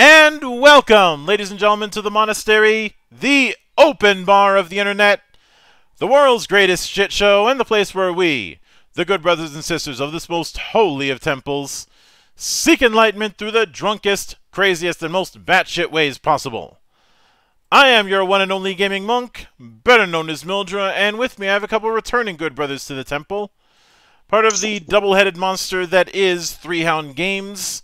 And welcome, ladies and gentlemen, to the monastery, the open bar of the internet, the world's greatest shit show, and the place where we, the good brothers and sisters of this most holy of temples, seek enlightenment through the drunkest, craziest, and most batshit ways possible. I am your one and only gaming monk, better known as Mildra, and with me I have a couple returning good brothers to the temple, part of the double-headed monster that is Three Hound Games,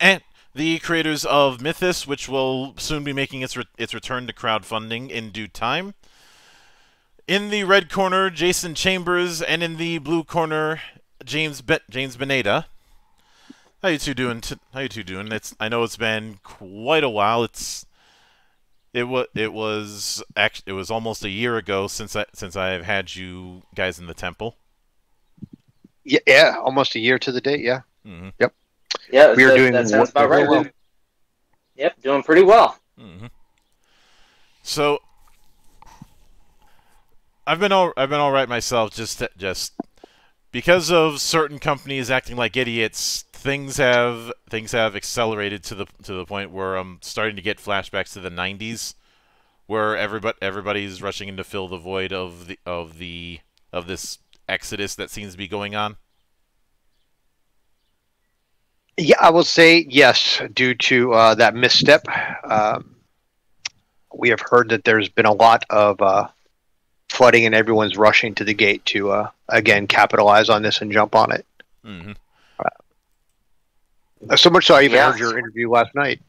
and the creators of Mythos, which will soon be making its return to crowdfunding in due time. In the red corner, Jason Chambers, and in the blue corner, James Beneda. How you two doing? I know it's been quite a while. It was almost a year ago since I've had you guys in the temple. Yeah, almost a year to the date. Yeah. Mm-hmm. Yep. Yeah, we are doing that sounds about right. Well. Yep, doing pretty well. Mm-hmm. So, I've been all right myself. Just because of certain companies acting like idiots, things have accelerated to the point where I'm starting to get flashbacks to the '90s, where everybody's rushing in to fill the void of this exodus that seems to be going on. Yeah, I will say yes, due to that misstep. We have heard that there's been a lot of flooding and everyone's rushing to the gate to, again, capitalize on this and jump on it. Mm-hmm. So much so I even heard your interview last night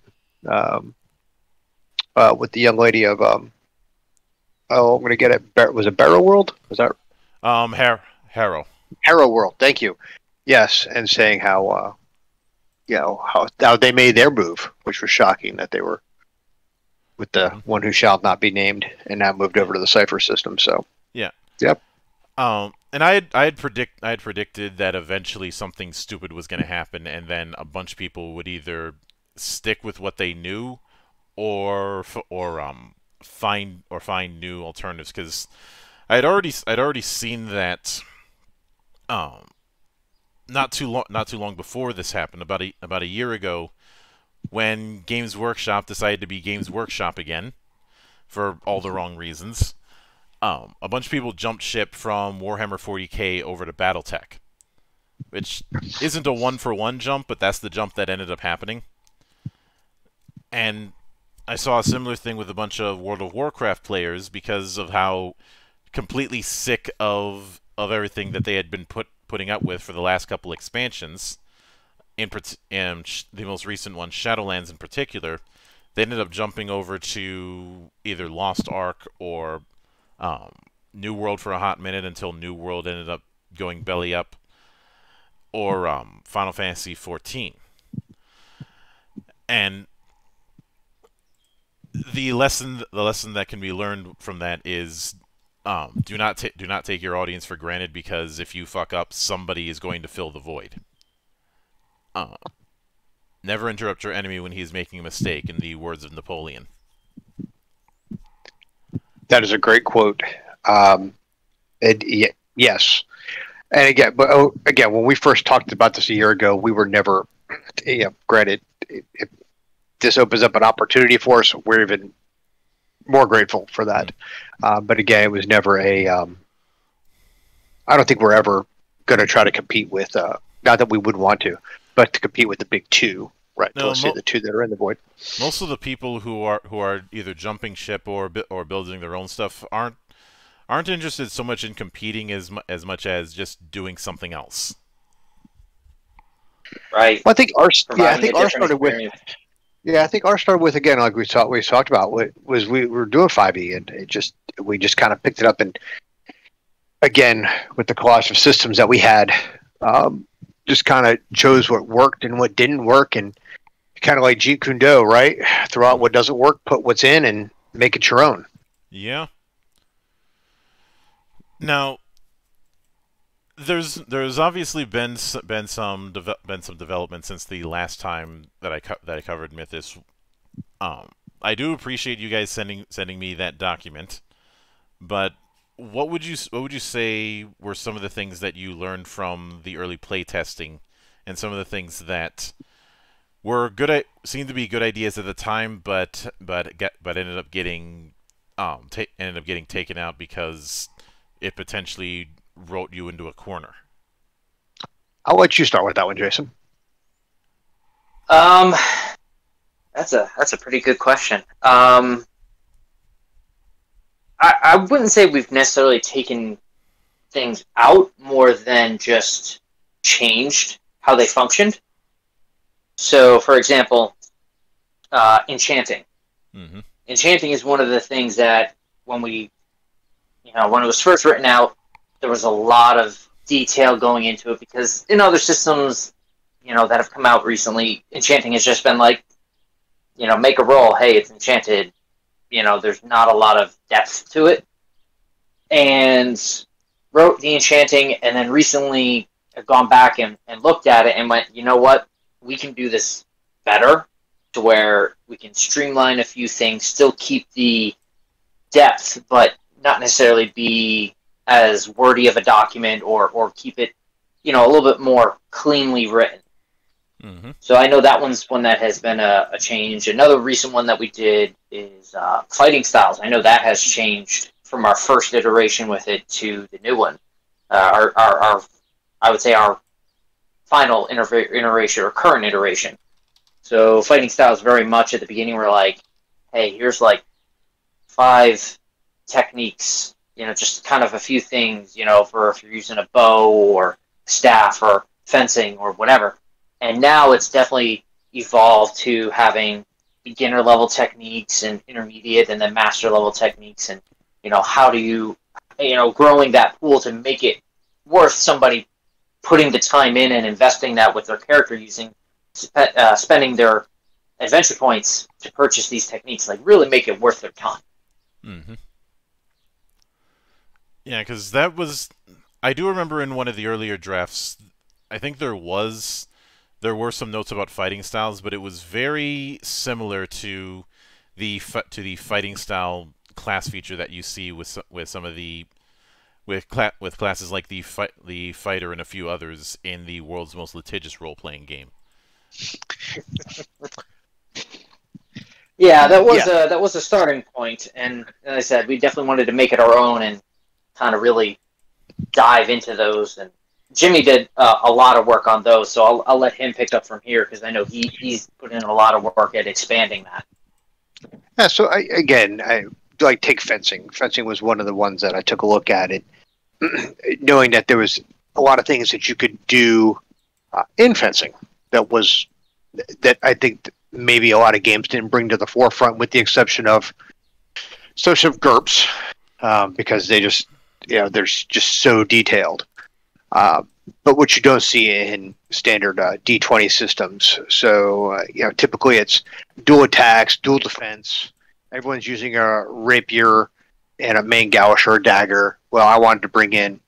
with the young lady of, I'm going to get it, was it Barrow World? Was that? Harrow. Harrow World, thank you. Yes, and saying how... you know, how they made their move, which was shocking that they were with the one who shall not be named and now moved over to the Cypher system. So yeah, yep. And I had predicted that eventually something stupid was going to happen, and then a bunch of people would either stick with what they knew, or find new alternatives. Because I'd already seen that. Not too long before this happened, about a year ago, when Games Workshop decided to be Games Workshop again, for all the wrong reasons. A bunch of people jumped ship from Warhammer 40k over to BattleTech, which isn't a one-for-one jump, but that's the jump that ended up happening. And I saw a similar thing with a bunch of World of Warcraft players because of how completely sick of everything that they had been putting up with for the last couple expansions, in the most recent one, Shadowlands in particular. They ended up jumping over to either Lost Ark or New World for a hot minute, until New World ended up going belly up, or Final Fantasy 14. And the lesson that can be learned from that is, do not take your audience for granted, because if you fuck up, somebody is going to fill the void. Never interrupt your enemy when he's making a mistake, in the words of Napoleon. That is a great quote. Yes. And again, when we first talked about this a year ago, we were never... Yeah, granted, if this opens up an opportunity for us, we're even... more grateful for that. But again, it was never a... I don't think we're ever going to try to compete with... not that we would want to, but to compete with the big two, right? No, let's say the two that are in the void. Most of the people who are either jumping ship or building their own stuff aren't interested so much in competing as much as just doing something else. Right. Well, I think ours started with... Yeah, I think ours started with, again, like we talked about, was we were doing 5e, and we just kind of picked it up, and again with the collage of systems that we had, just kind of chose what worked and what didn't work, and kind of like Jeet Kune Do, right? Throw out what doesn't work, put what's in, and make it your own. Yeah. Now, there's obviously been some development since the last time that I covered Mythos. I do appreciate you guys sending me that document, but what would you say were some of the things that you learned from the early playtesting, and some of the things that were good seemed to be good ideas at the time, but ended up getting taken out because it potentially wrote you into a corner. I'll let you start with that one, Jason. That's a pretty good question. I wouldn't say we've necessarily taken things out more than just changed how they functioned. So, for example, enchanting. Mm-hmm. Enchanting is one of the things that when we, you know, when it was first written out, there was a lot of detail going into it because in other systems, you know, that have come out recently, enchanting has just been like, you know, make a roll, hey, it's enchanted. You know, there's not a lot of depth to it. And wrote the enchanting and then recently have gone back and looked at it and went, you know what, we can do this better to where we can streamline a few things, still keep the depth, but not necessarily be as wordy of a document or keep it, you know, a little bit more cleanly written. Mm-hmm. So I know that one's one that has been a change. Another recent one that we did is fighting styles. I know that has changed from our first iteration with it to the new one. I would say our final iteration or current iteration. So fighting styles very much at the beginning were like, hey, here's like 5 techniques, you know, just kind of a few things, you know, for if you're using a bow or staff or fencing or whatever. And now it's definitely evolved to having beginner level techniques and intermediate and then master level techniques. And, you know, how do you, you know, growing that pool to make it worth somebody putting the time in and investing that with their character using, spending their adventure points to purchase these techniques, like really make it worth their time. Mm-hmm. Yeah, because that was, I do remember in one of the earlier drafts, I think there were some notes about fighting styles, but it was very similar to the fighting style class feature that you see with classes like the fighter and a few others in the world's most litigious role-playing game. Yeah, that was a starting point, and as I said, we definitely wanted to make it our own and kind of really dive into those. And Jimmy did a lot of work on those, so I'll let him pick up from here because I know he's put in a lot of work at expanding that. Yeah, so I like take fencing. Fencing was one of the ones that I took a look at it, knowing that there was a lot of things that you could do in fencing that I think maybe a lot of games didn't bring to the forefront, with the exception of GURPS, because they just, you know, they're just so detailed. But what you don't see in standard D20 systems. So, you know, typically it's dual attacks, dual defense. Everyone's using a rapier and a main gouge or a dagger. Well, I wanted to bring in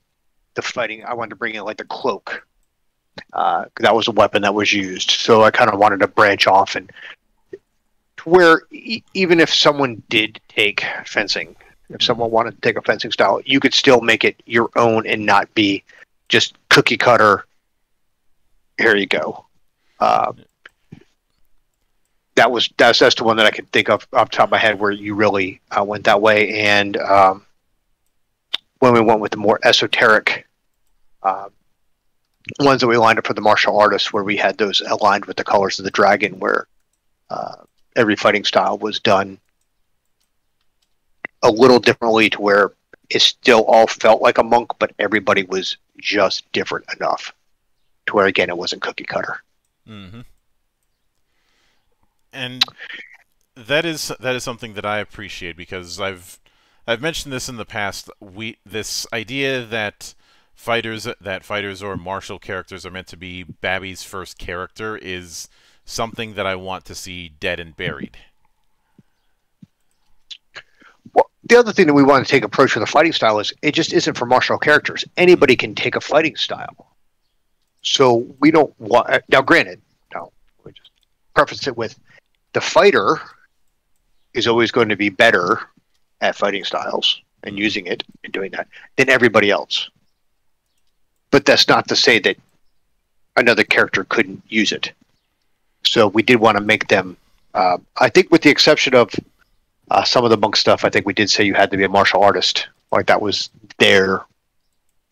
the fighting. I wanted to bring in like the cloak. That was a weapon that was used. So I kind of wanted to branch off, and to where even if someone did take fencing, if someone wanted to take a fencing style, you could still make it your own and not be just cookie cutter. Here you go. That's the one that I could think of off the top of my head where you really went that way. And when we went with the more esoteric ones that we lined up for the martial artists, where we had those aligned with the colors of the dragon, where every fighting style was done a little differently, to where it still all felt like a monk, but everybody was just different enough to where, again, it wasn't cookie cutter. Mm-hmm. And that is something that I appreciate, because I've mentioned this in the past. This idea that fighters or martial characters are meant to be Babby's first character is something that I want to see dead and buried. The other thing that we want to take approach with a fighting style is it just isn't for martial characters. Anybody can take a fighting style. So we don't want... Now, granted, we just preface it with the fighter is always going to be better at fighting styles and using it and doing that than everybody else. But that's not to say that another character couldn't use it. So we did want to make them, I think with the exception of some of the monk stuff, I think we did say you had to be a martial artist. Like that was their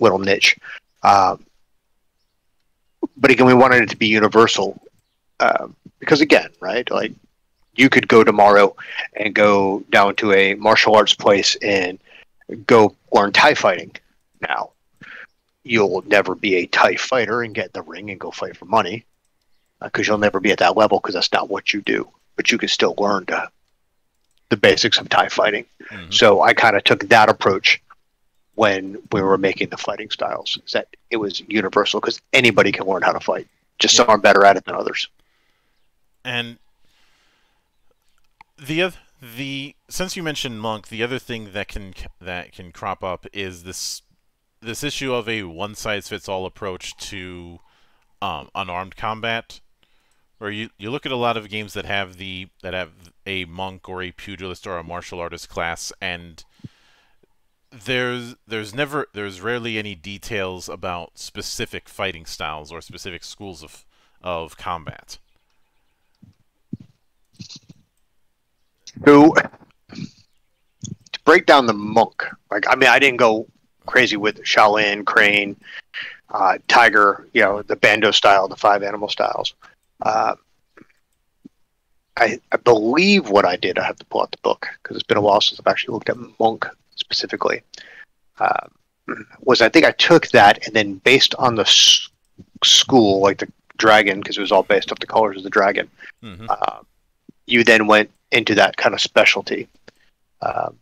little niche. But again, we wanted it to be universal because again, right? Like you could go tomorrow and go down to a martial arts place and go learn TIE fighting. Now, you'll never be a TIE fighter and get in the ring and go fight for money because you'll never be at that level because that's not what you do. But you can still learn the basics of TIE fighting. Mm-hmm. So I kind of took that approach when we were making the fighting styles, is that it was universal because anybody can learn how to fight. Just some are better at it than others. And the since you mentioned monk, the other thing that can crop up is this issue of a one-size-fits-all approach to unarmed combat, where you look at a lot of games that have a monk or a pugilist or a martial artist class, and there's rarely any details about specific fighting styles or specific schools of combat. So to break down the monk, like I mean, I didn't go crazy with Shaolin, Crane, Tiger, you know, the Bando style, the five animal styles. I believe what I did, I have to pull out the book because it's been a while since I've actually looked at monk specifically, was I think I took that and then based on the school, like the dragon, because it was all based off the colors of the dragon, mm-hmm. You then went into that kind of specialty. So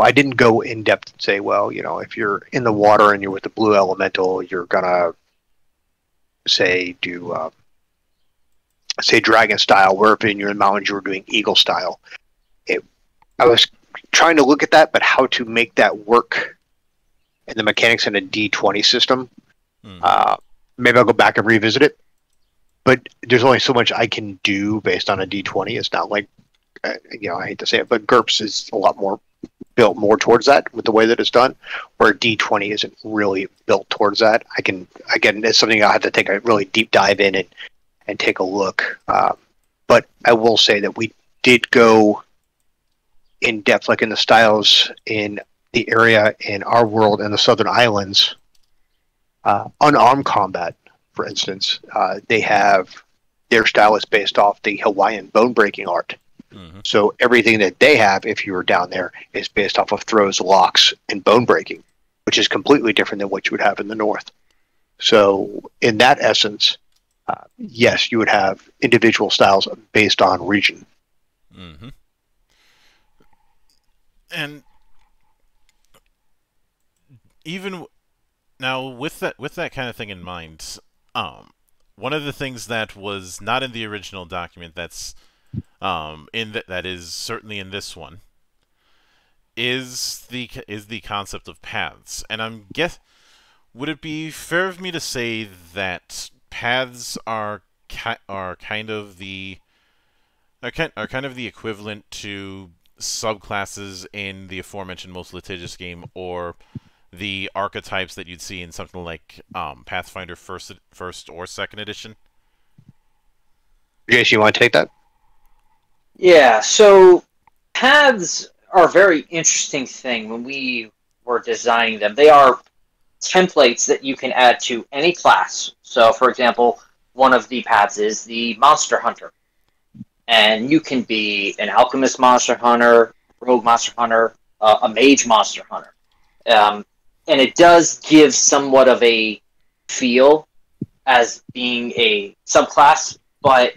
I didn't go in depth and say, well, you know, if you're in the water and you're with the blue elemental, you're going to say do say dragon style, where if you're in the mountains, you were doing eagle style. I was trying to look at that, but how to make that work and the mechanics in a D20 system. Mm. Maybe I'll go back and revisit it. But there's only so much I can do based on a D20. It's not like, you know, I hate to say it, but GURPS is a lot more built more towards that with the way that it's done, where D20 isn't really built towards that. I can, again, it's something I have to take a really deep dive in and take a look. But I will say that we did go in depth, like in the styles in the area in our world and the Southern Islands, unarmed combat. For instance, they have their style is based off the Hawaiian bone breaking art. Mm-hmm. So everything that they have, if you were down there, is based off of throws, locks, and bone breaking, which is completely different than what you would have in the north. So in that essence, yes, you would have individual styles based on region. Mm-hmm. And even now, with that kind of thing in mind. One of the things that was not in the original document that's that is certainly in this one is the concept of paths. And I'm guess would it be fair of me to say that paths are kind of the equivalent to subclasses in the aforementioned most litigious game, or the archetypes that you'd see in something like Pathfinder first or second edition? Jason, you want to take that? Yeah, so paths are a very interesting thing when we were designing them. They are templates that you can add to any class. So, for example, one of the paths is the Monster Hunter. And you can be an Alchemist Monster Hunter, Rogue Monster Hunter, a Mage Monster Hunter. And it does give somewhat of a feel as being a subclass, but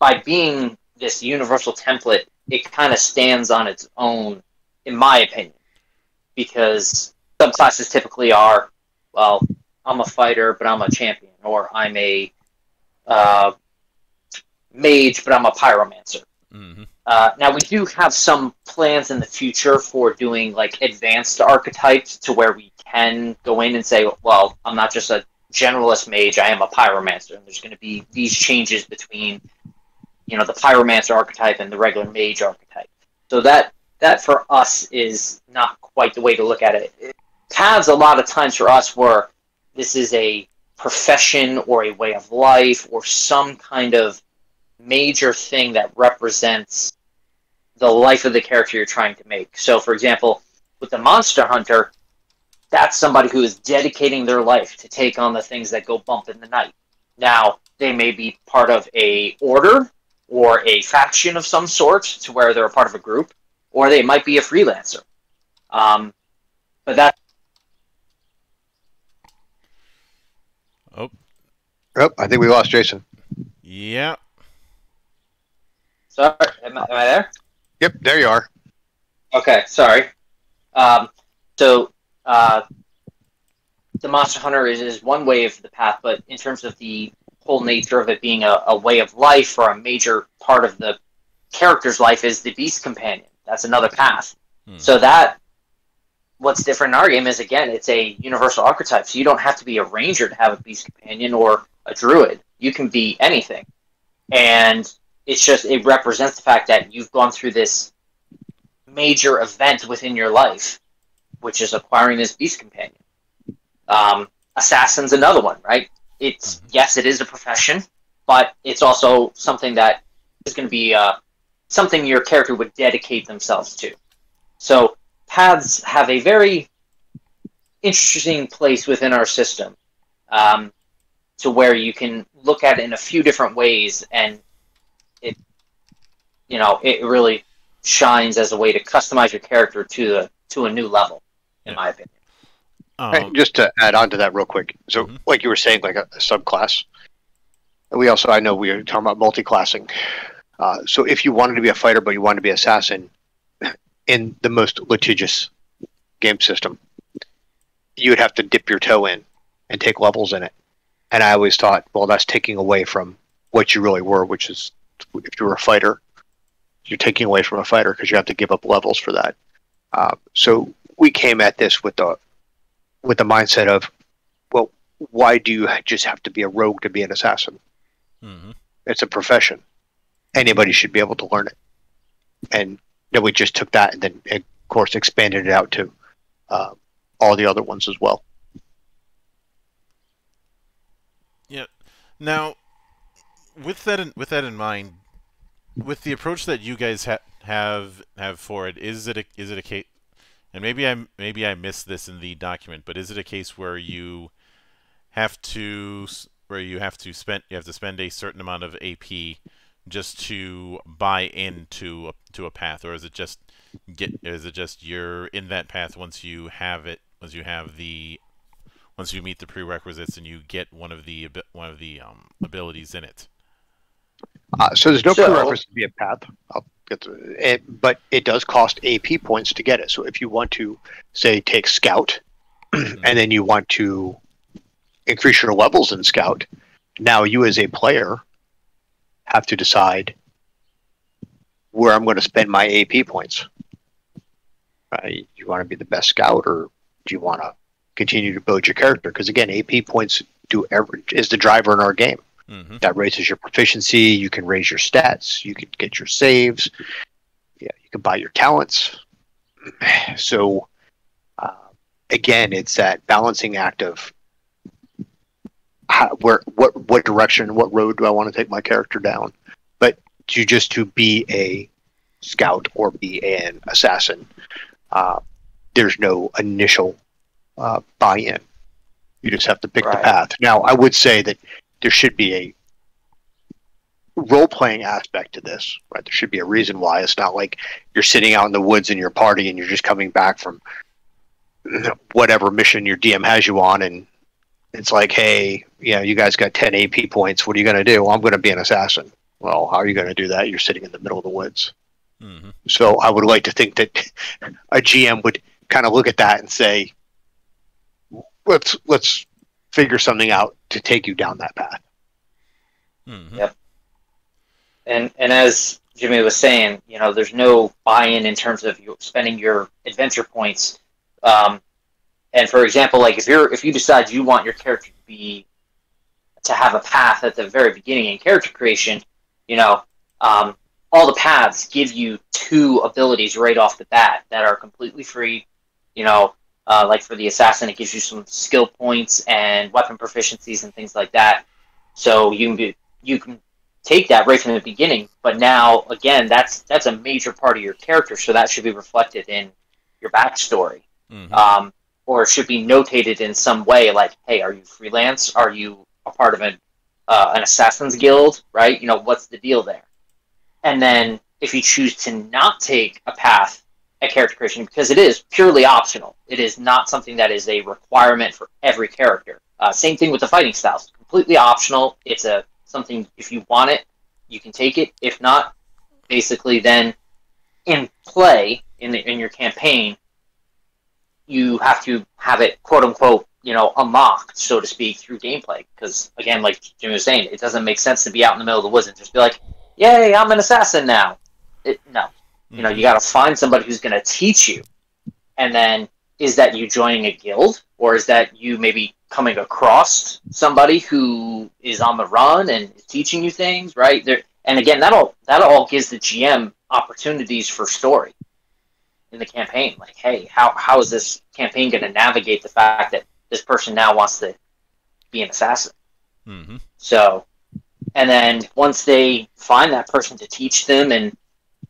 by being this universal template, it kind of stands on its own, in my opinion, because subclasses typically are, well, I'm a fighter, but I'm a champion, or I'm a mage, but I'm a pyromancer. Mm-hmm. Now, we do have some plans in the future for doing, like, advanced archetypes to where we can go in and say, well, I'm not just a generalist mage, I am a pyromancer. And there's going to be these changes between, you know, the pyromancer archetype and the regular mage archetype. So that for us is not quite the way to look at it. Paths, a lot of times for us, were this is a profession or a way of life or some kind of major thing that represents the life of the character you're trying to make. So, for example, with the Monster Hunter, that's somebody who is dedicating their life to take on the things that go bump in the night. Now, they may be part of a order or a faction of some sort, to where they're a part of a group, or they might be a freelancer. But that... Oh, I think we lost Jason. Yeah. Sorry, am I there? Yep, there you are. Okay, sorry. So the Monster Hunter is one way of the path, but in terms of the whole nature of it being a way of life or a major part of the character's life is the Beast Companion. That's another path. Hmm. So that, what's different in our game is, again, it's a universal archetype, so you don't have to be a ranger to have a Beast Companion or a druid. You can be anything. And it's just, it represents the fact that you've gone through this major event within your life, which is acquiring this Beast Companion. Assassin's another one, right? It's, yes, it is a profession, but it's also something that is going to be something your character would dedicate themselves to. So paths have a very interesting place within our system, to where you can look at it in a few different ways, and it, you know, it really shines as a way to customize your character to a new level, in my opinion. Right, just to add on to that real quick. So, like you were saying, like a subclass. We also, I know we were talking about multi-classing. So if you wanted to be a fighter, but you wanted to be an assassin, in the most litigious game system, you would have to dip your toe in and take levels in it. And I always thought, well, that's taking away from what you really were, which is, if you were a fighter, you're taking away from a fighter because you have to give up levels for that. So we came at this with the mindset of, well, why do you just have to be a rogue to be an assassin? Mm-hmm. It's a profession. Anybody should be able to learn it. And then we just took that and then, of course, expanded it out to all the other ones as well. Yeah. Now, with that in mind, with the approach that you guys have for it, is it a case? And maybe I missed this in the document, but is it a case where you have to spend a certain amount of AP just to buy into a path, or is it just you're in that path once you have it, once you meet the prerequisites and you get one of the abilities in it? So there's no prerequisite to be a path. But it does cost AP points to get it. So if you want to, say, take Scout, and then you want to increase your levels in Scout, now you as a player have to decide where I'm going to spend my AP points. Do you want to be the best Scout, or do you want to continue to build your character? Because, again, AP points is the driver in our game. Mm-hmm. That raises your proficiency. You can raise your stats. You can get your saves. Yeah, you can buy your talents. So, again, it's that balancing act of what direction, what road do I want to take my character down? But just to be a scout or be an assassin, there's no initial buy-in. You just have to pick the path. Now, I would say that there should be a role-playing aspect to this, right? There should be a reason why. It's not like you're sitting out in the woods in your party and you're just coming back from whatever mission your DM has you on, and it's like, hey, you know, you guys got 10 AP points. What are you going to do? Well, I'm going to be an assassin. Well, how are you going to do that? You're sitting in the middle of the woods. Mm-hmm. So I would like to think that a GM would kind of look at that and say, let's figure something out to take you down that path. Mm-hmm. Yep. And as Jimmy was saying, you know, there's no buy-in in terms of you spending your adventure points. And for example, like if you decide you want your character to have a path at the very beginning in character creation, you know, all the paths give you 2 abilities right off the bat that are completely free. You know, Like for the assassin, it gives you some skill points and weapon proficiencies and things like that. So you can be, you can take that right from the beginning. But now, again, that's a major part of your character, so that should be reflected in your backstory. Mm-hmm. Or it should be notated in some way, like, hey, are you freelance? Are you a part of an assassin's guild, right? You know, what's the deal there? And then if you choose to not take a path at character creation, because it is purely optional, it is not something that is a requirement for every character. Same thing with the fighting styles. Completely optional. It's a something, if you want it, you can take it. If not, basically then in play, in your campaign, you have to have it, quote-unquote, you know, unlocked, so to speak, through gameplay. Because, again, like Jimmy was saying, it doesn't make sense to be out in the middle of the woods and just be like, yay, I'm an assassin now. No. Mm-hmm. You know, you got to find somebody who's going to teach you. And then, is that you joining a guild? Or is that you maybe coming across somebody who is on the run and is teaching you things, right? There, and again, that all gives the GM opportunities for story in the campaign. Like, hey, how is this campaign going to navigate the fact that this person now wants to be an assassin? Mm-hmm. So, and then once they find that person to teach them and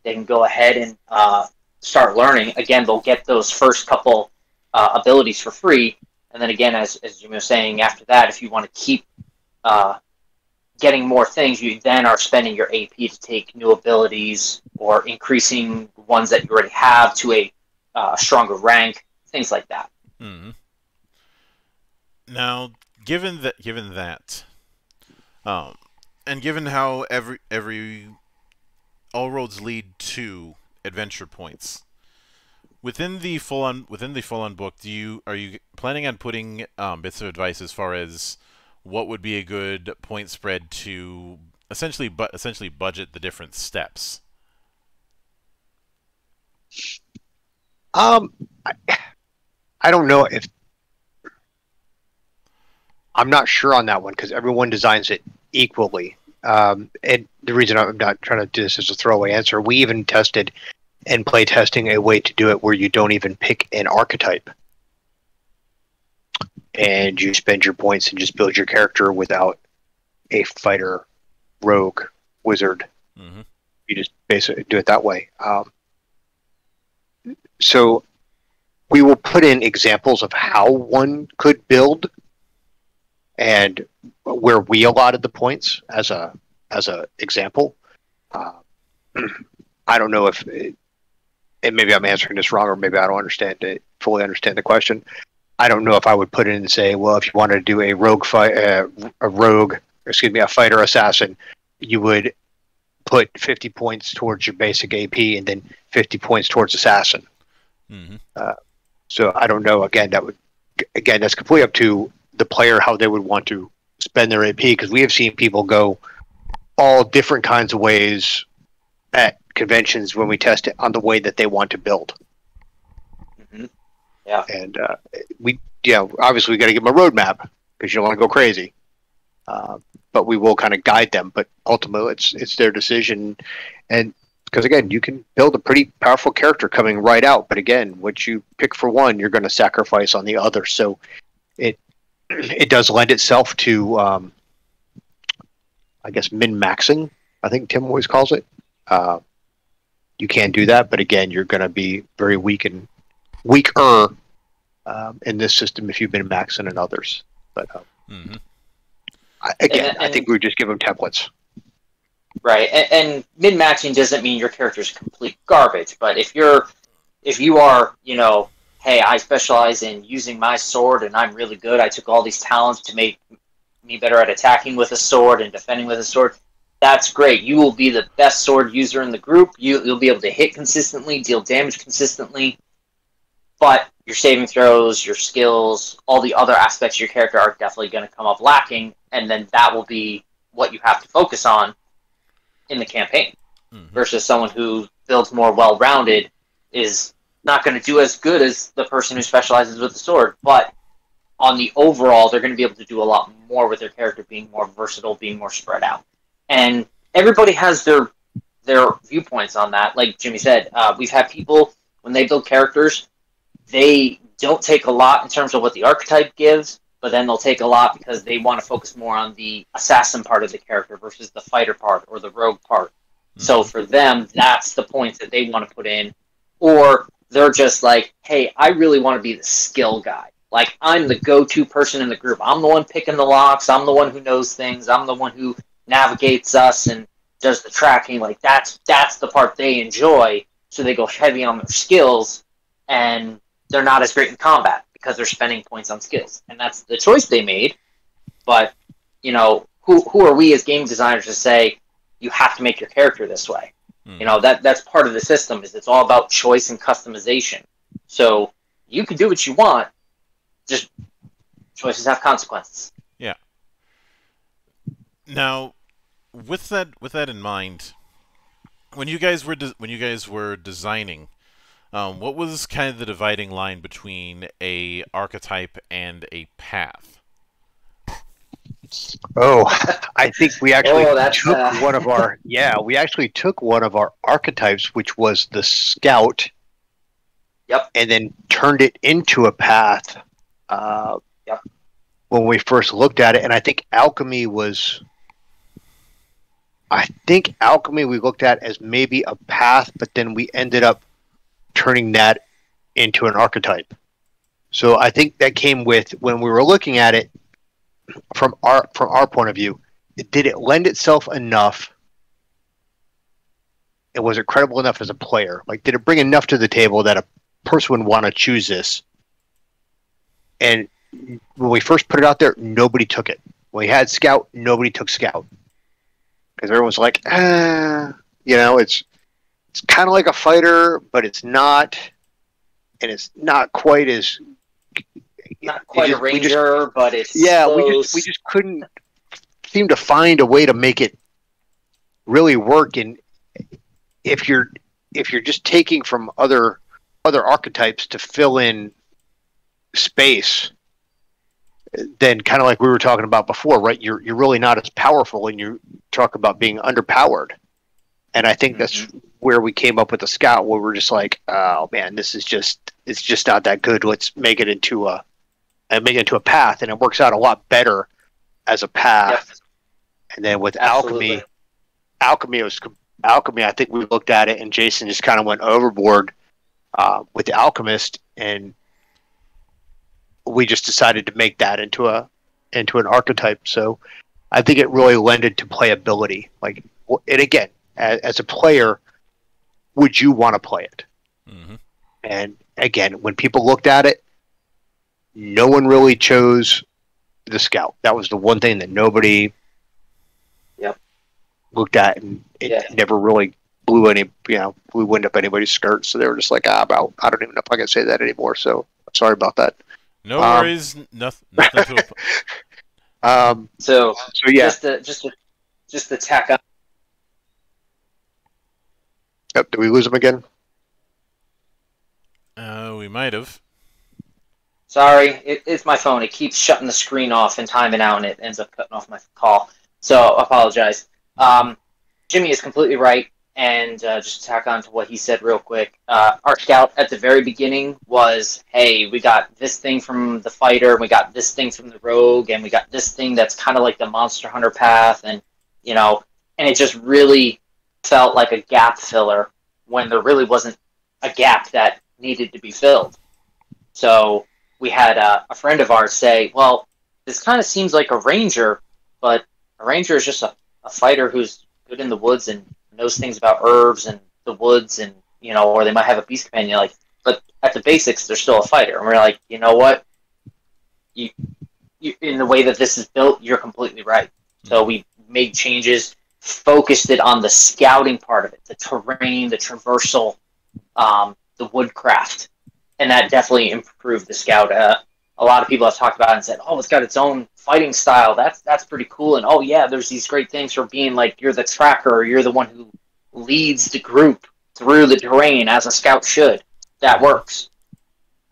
they can go ahead and start learning, again, they'll get those first couple abilities for free. And then again, as Jimmy was saying, after that, if you want to keep getting more things, you then are spending your AP to take new abilities or increasing ones that you already have to a stronger rank, things like that. Mm-hmm. Now, given that, and given how all roads lead to adventure points within the full-on book, are you planning on putting bits of advice as far as what would be a good point spread to essentially budget the different steps? I don't know if I'm not sure on that one, because everyone designs it equally. And the reason I'm not trying to do this as a throwaway answer, we even tested and play testing a way to do it where you don't even pick an archetype, and you spend your points and just build your character without a fighter, rogue, wizard. Mm-hmm. You just basically do it that way. So we will put in examples of how one could build and where we allotted the points as a example. I don't know if, and maybe I'm answering this wrong, or maybe I don't fully understand the question. I don't know if I would put in and say, well, if you wanted to do a fighter assassin, you would put 50 points towards your basic AP and then 50 points towards assassin. Mm-hmm. So I don't know. Again, that's completely up to the player how they would want to spend their AP, because we have seen people go all different kinds of ways at conventions when we test it on the way that they want to build. Mm-hmm. Yeah, and obviously we got to give them a roadmap because you don't want to go crazy, but we will kind of guide them. But ultimately, it's their decision, and because again, you can build a pretty powerful character coming right out. But again, what you pick for one, you're going to sacrifice on the other. So it does lend itself to, I guess, min-maxing. I think Tim always calls it. You can do that, but again, you're going to be very weak and weaker in this system if you've been maxing in others. But mm-hmm. I think we would just give them templates. Right, and min-maxing doesn't mean your character's complete garbage, but if you are, you know, hey, I specialize in using my sword and I'm really good, I took all these talents to make me better at attacking with a sword and defending with a sword, that's great. You will be the best sword user in the group. You'll be able to hit consistently, deal damage consistently, but your saving throws, your skills, all the other aspects of your character are definitely going to come up lacking, and then that will be what you have to focus on in the campaign. Mm-hmm. Versus someone who builds more well-rounded is not going to do as good as the person who specializes with the sword, but on the overall, they're going to be able to do a lot more with their character being more versatile, being more spread out. And everybody has their viewpoints on that. Like Jimmy said, we've had people, when they build characters, they don't take a lot in terms of what the archetype gives, but then they'll take a lot because they want to focus more on the assassin part of the character versus the fighter part or the rogue part. Mm-hmm. So for them, that's the points that they want to put in. Or they're just like, hey, I really want to be the skill guy. Like, I'm the go-to person in the group. I'm the one picking the locks. I'm the one who knows things. I'm the one who navigates us and does the tracking. Like, that's the part they enjoy. So they go heavy on their skills, and they're not as great in combat because they're spending points on skills. And that's the choice they made. But, you know, who are we as game designers to say, you have to make your character this way? Mm. You know, that's part of the system, is it's all about choice and customization. So you can do what you want, just choices have consequences. Yeah. Now, with that in mind, when you guys were designing, what was kind of the dividing line between a archetype and a path? Oh, I think we actually took one of our archetypes, which was the scout. Yep. And then turned it into a path. Yep. When we first looked at it, and I think alchemy we looked at as maybe a path, but then we ended up turning that into an archetype. So I think that came with, when we were looking at it from our point of view, did it lend itself enough? And was it credible enough as a player? Like, did it bring enough to the table that a person would want to choose this? And when we first put it out there, nobody took it. When we had scout, nobody took scout. Because everyone's like, you know, it's kind of like a fighter, but it's not, and it's not quite as... Not quite a ranger, but it's... Yeah, we just couldn't seem to find a way to make it really work. And if you're just taking from other archetypes to fill in space, then kind of like we were talking about before, right? You're really not as powerful, and you talk about being underpowered. And I think that's where we came up with the scout, where we're just like, oh man, this is just, it's just not that good. Let's make it into a path, and it works out a lot better as a path. Yes. And then with Absolutely. alchemy, I think we looked at it, and Jason just kind of went overboard with the alchemist, and we just decided to make that into an archetype. So I think it really lended to playability. Like, and again, as a player, would you want to play it? Mm-hmm. And again, when people looked at it, no one really chose the scout. That was the one thing that nobody looked at, and it never really blew wind up anybody's skirt. So they were just like, I don't even know if I can say that anymore. So sorry about that. No worries, nothing to so yeah, just to tack up. Yep, did we lose him again? We might have. Sorry, it's my phone. It keeps shutting the screen off and timing out, and it ends up cutting off my call. So I apologize. Jimmy is completely right, and just to tack on to what he said real quick, our scout at the very beginning was, hey, we got this thing from the fighter, we got this thing from the rogue, and we got this thing that's kind of like the monster hunter path, and, you know, and it just really felt like a gap filler when there really wasn't a gap that needed to be filled. So we had a friend of ours say, well, this kind of seems like a ranger, but a ranger is just a fighter who's good in the woods and knows things about herbs and the woods, and, you know, or they might have a beast companion, like, but at the basics, they're still a fighter. And we're like, you know what? You in the way that this is built, you're completely right. So we made changes, focused it on the scouting part of it, the terrain, the traversal, the woodcraft, and that definitely improved the scout. A lot of people have talked about it and said, oh, it's got its own fighting style. That's pretty cool. And, oh, yeah, there's these great things for being like you're the tracker, or you're the one who leads the group through the terrain, as a scout should. That works.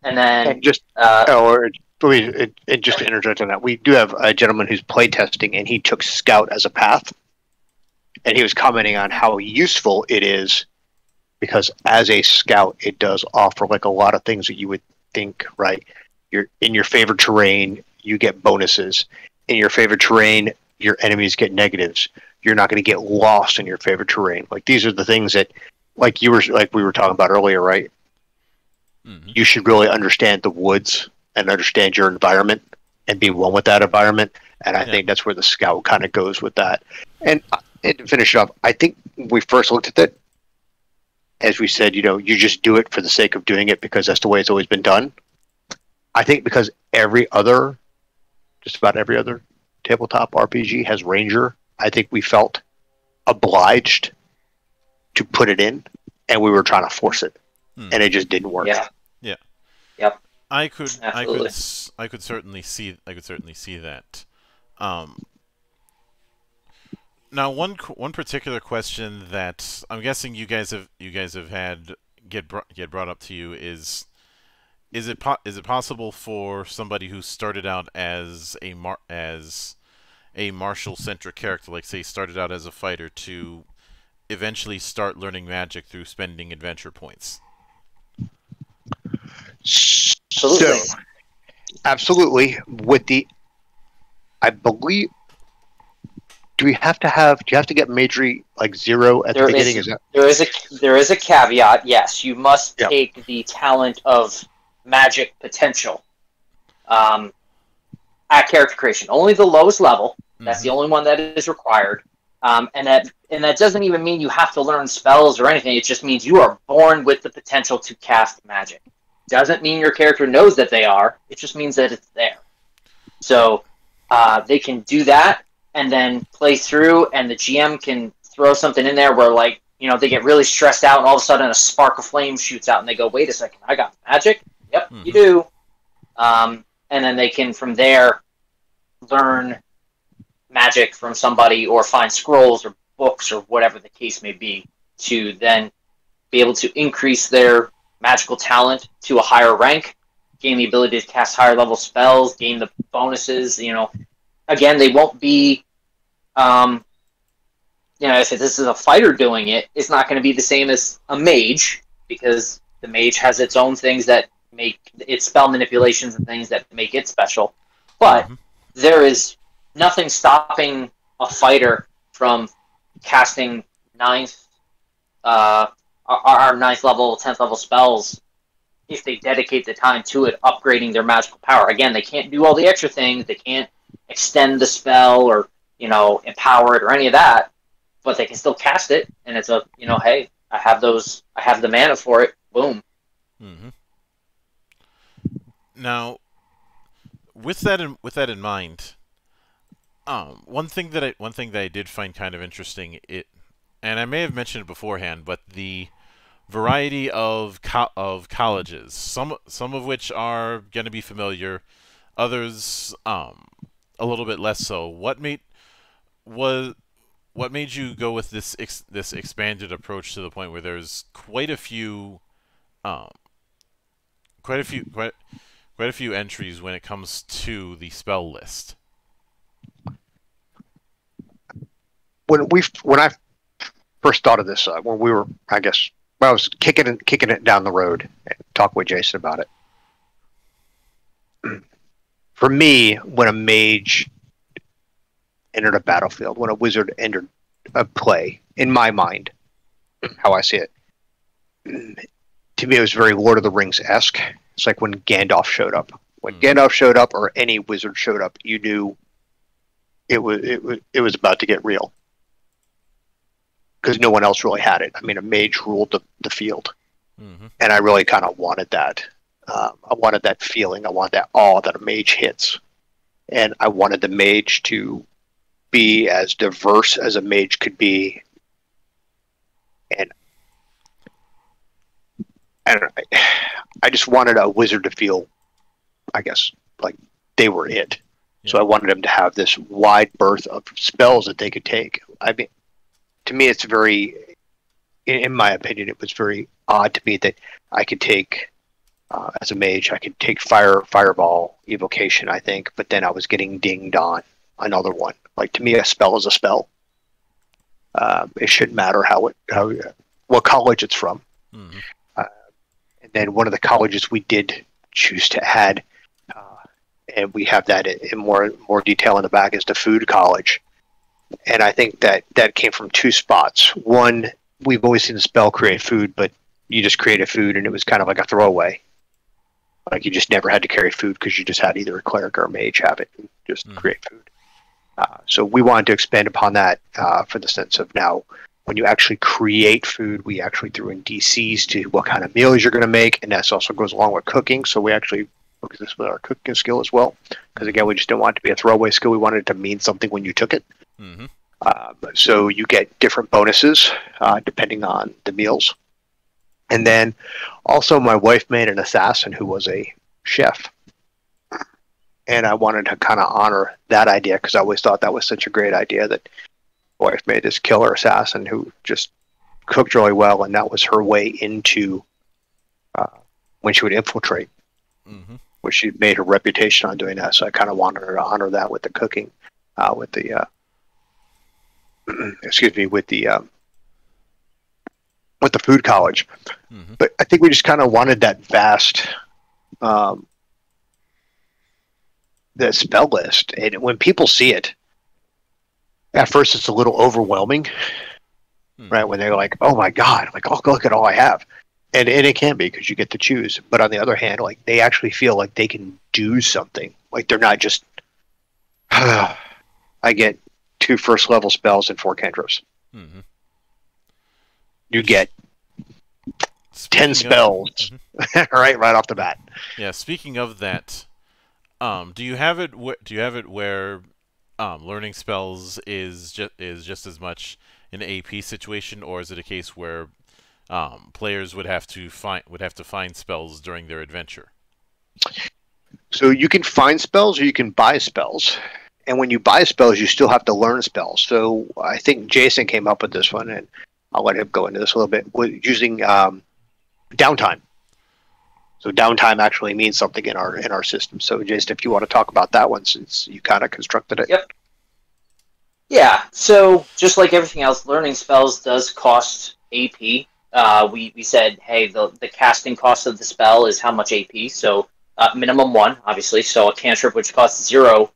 And then... And just, just to interject on that, we do have a gentleman who's playtesting, and he took scout as a path. And he was commenting on how useful it is, because as a scout, it does offer like a lot of things that you would think right. You're in your favorite terrain, you get bonuses. In your favorite terrain, your enemies get negatives. You're not going to get lost in your favorite terrain. Like, these are the things that, like you were, like we were talking about earlier, right? Mm-hmm. You should really understand the woods and understand your environment and be one with that environment. And I think that's where the scout kind of goes with that. And to finish it off, I think when we first looked at it, as we said, you know, you just do it for the sake of doing it because that's the way it's always been done. I think because every other, just about every other tabletop RPG has Ranger, I think we felt obliged to put it in, and we were trying to force it, and it just didn't work. Yeah. Yeah. Yep. I could certainly see that. Now, one particular question that I'm guessing you guys have had get brought up to you is it possible for somebody who started out as a martial-centric character, like say started out as a fighter, to eventually start learning magic through spending adventure points? Absolutely. So, absolutely. With the, I believe. Do you have to get majory like 0 at the beginning? There is a caveat. Yes, you must take the talent of magic potential at character creation. Only the lowest level. That's the only one that is required. And that doesn't even mean you have to learn spells or anything. It just means you are born with the potential to cast magic. Doesn't mean your character knows that they are. It just means that it's there. So they can do that. And then play through, and the GM can throw something in there where, like, you know, they get really stressed out, and all of a sudden a spark of flame shoots out, and they go, "Wait a second, I got magic." Yep, you do. And then they can, from there, learn magic from somebody, or find scrolls or books or whatever the case may be, to then be able to increase their magical talent to a higher rank, gain the ability to cast higher level spells, gain the bonuses. You know, again, they won't be. You know, if this is a fighter doing it, it's not going to be the same as a mage, because the mage has its own things that make its spell manipulations and things that make it special. But there is nothing stopping a fighter from casting our 9th level, 10th level spells if they dedicate the time to it, upgrading their magical power. Again, they can't do all the extra things. They can't extend the spell or, you know, empower it or any of that, but they can still cast it, and it's a, you know, hey, I have the mana for it, boom. Now, with that in mind, one thing that I did find kind of interesting, and I may have mentioned it beforehand, but the variety of colleges, some of which are going to be familiar, others a little bit less so. What made you go with this this expanded approach to the point where there's quite a few entries when it comes to the spell list? When I first thought of this, when we were, I guess, when I was kicking it down the road and talking with Jason about it. For me, when a mage entered a battlefield, when a wizard entered a play, in my mind, how I see it, to me it was very Lord of the Rings-esque. It's like when Gandalf showed up. When Gandalf showed up, or any wizard showed up, you knew it was about to get real. Because no one else really had it. I mean, a mage ruled the field. And I really kind of wanted that. I wanted that feeling. I wanted that awe that a mage hits. And I wanted the mage to be as diverse as a mage could be. And I don't know, I just wanted a wizard to feel, I guess, like they were it. Yeah. So I wanted them to have this wide berth of spells that they could take. I mean, to me, it's very, in my opinion, it was very odd to me that I could take... as a mage, I could take fireball, evocation, I think, but then I was getting dinged on another one. Like, to me, a spell is a spell. It shouldn't matter how what college it's from. And then one of the colleges we did choose to add. And we have that in more detail in the back is the food college. And I think that that came from two spots. One, we've always seen the spell create food, but you just created food and it was kind of like a throwaway. Like you just never had to carry food because you just had either a cleric or a mage have it and just create food. So we wanted to expand upon that for the sense of now when you actually create food, we actually threw in DCs to what kind of meals you're going to make. And that also goes along with cooking. So we actually focus this with our cooking skill as well. Because again, we just didn't want it to be a throwaway skill. We wanted it to mean something when you took it. Mm-hmm. So you get different bonuses depending on the meals. And then also my wife made an assassin who was a chef. And I wanted to kind of honor that idea because I always thought that was such a great idea that my wife made this killer assassin who just cooked really well. And that was her way into when she would infiltrate, which she made her reputation on doing that. So I kind of wanted her to honor that with the cooking, with the, excuse me, with the food college. But I think we just kind of wanted that vast that spell list, and when people see it at first it's a little overwhelming, right, when they're like, oh my god, like, oh, look at all I have. And it can be because you get to choose, but on the other hand, like, they actually feel like they can do something, like they're not just I get 2 first level spells and 4 cantrips. You get 10 spells, right off the bat. Yeah. Speaking of that, do you have it? Do you have it where learning spells is just as much an AP situation, or is it a case where players would have to find spells during their adventure? So you can find spells, or you can buy spells. And when you buy spells, you still have to learn spells. So I think Jason came up with this one, and I'll let him go into this a little bit, using downtime. So downtime actually means something in our system. So Jason, if you want to talk about that one, since you kind of constructed it. Yep. Yeah. So just like everything else, learning spells does cost AP. We said, hey, the casting cost of the spell is how much AP. So minimum 1, obviously. So a cantrip, which costs 0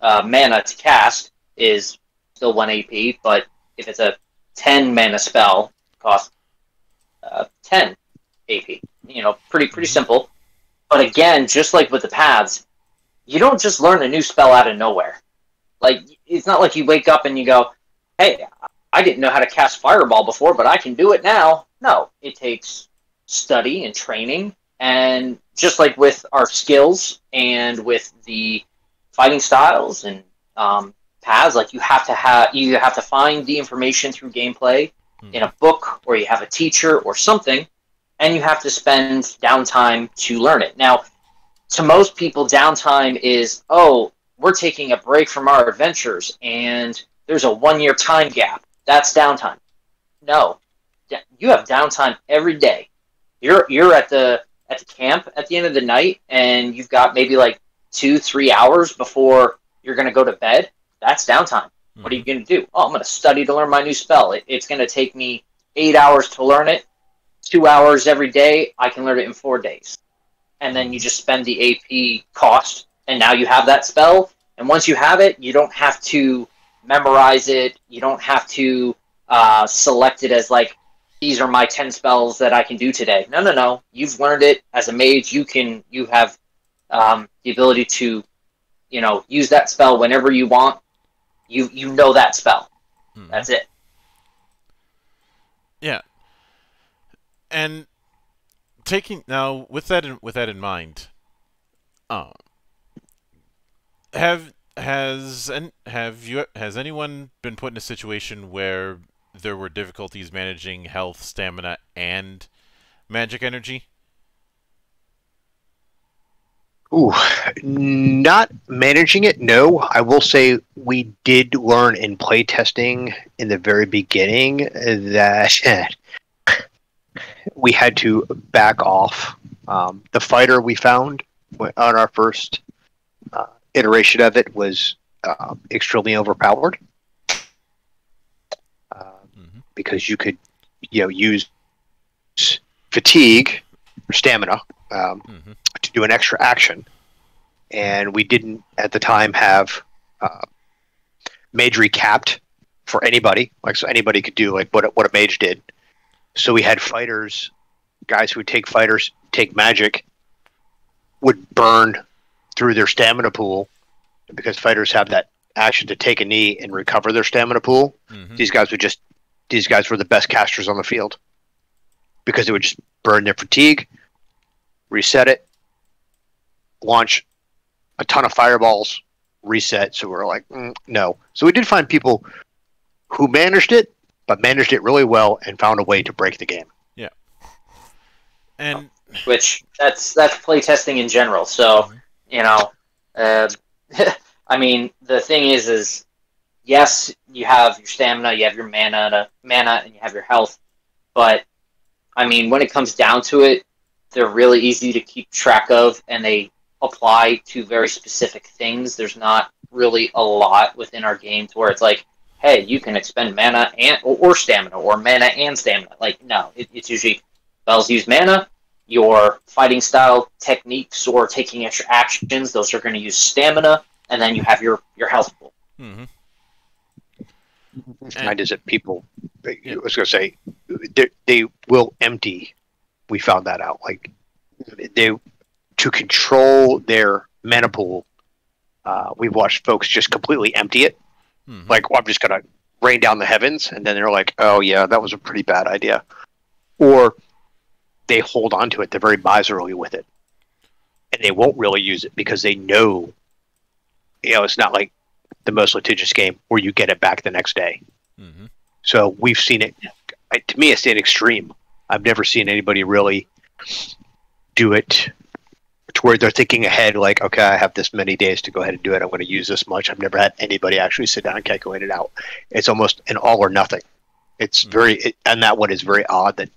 mana to cast, is still 1 AP. But if it's a 10 mana spell, costs 10 AP. You know, pretty simple. But again, just like with the paths, you don't just learn a new spell out of nowhere. Like, it's not like you wake up and you go, hey, I didn't know how to cast Fireball before, but I can do it now. No, it takes study and training. And just like with our skills and with the fighting styles and paths, like, you have to either find the information through gameplay in a book, or you have a teacher or something, and you have to spend downtime to learn it. Now, to most people, downtime is, oh, we're taking a break from our adventures and there's a 1-year time gap. That's downtime. No, you have downtime every day. You're at the camp at the end of the night, and you've got maybe like 2-3 hours before you're going to go to bed. That's downtime. What are you going to do? Oh, I'm going to study to learn my new spell. It's going to take me 8 hours to learn it, 2 hours every day. I can learn it in 4 days. And then you just spend the AP cost, and now you have that spell. And once you have it, you don't have to memorize it. You don't have to select it as like, these are my 10 spells that I can do today. No, no, no. You've learned it as a mage. You have the ability to, you know, use that spell whenever you want. You know that spell. That's it. Yeah. And taking now with that in mind, has anyone been put in a situation where there were difficulties managing health, stamina, and magic energy? Ooh, not managing it, no. I will say we did learn in playtesting in the very beginning that we had to back off. The fighter we found on our first iteration of it was extremely overpowered because you could, you know, use fatigue or stamina to do an extra action. And we didn't at the time have magery capped for anybody, like, so anybody could do like what a mage did. So we had fighters, guys who would take fighters, take magic, would burn through their stamina pool, because fighters have that action to take a knee and recover their stamina pool. These guys would just, these guys were the best casters on the field, because they would just burn their fatigue, reset it, launch a ton of fireballs, reset. So we're like, no. So we did find people who managed it, but managed it really well and found a way to break the game. Yeah. And which that's playtesting in general. So, you know, I mean, the thing is yes, you have your stamina, you have your mana, and you have your health. But I mean, when it comes down to it, they're really easy to keep track of, and they apply to very specific things. There's not really a lot within our game to where it's like, hey, you can expend mana and or stamina, or mana and stamina. Like, no, it's usually spells use mana, your fighting style techniques or taking extra actions, those are going to use stamina, and then you have your health pool. And is it people, I was going to say, they will empty. We found that out. Like, they, to control their mana pool, we've watched folks just completely empty it. Like, well, I'm just going to rain down the heavens, and then they're like, oh, yeah, that was a pretty bad idea. Or they hold on to it. They're very miserly with it, and they won't really use it because they know, you know, it's not like the most litigious game where you get it back the next day. So we've seen it. To me, it's an extreme. I've never seen anybody really do it to where they're thinking ahead, like, okay, I have this many days to go ahead and do it. I'm going to use this much. I've never had anybody actually sit down and calculate it out. It's almost an all or nothing. It's very, and that one is very odd that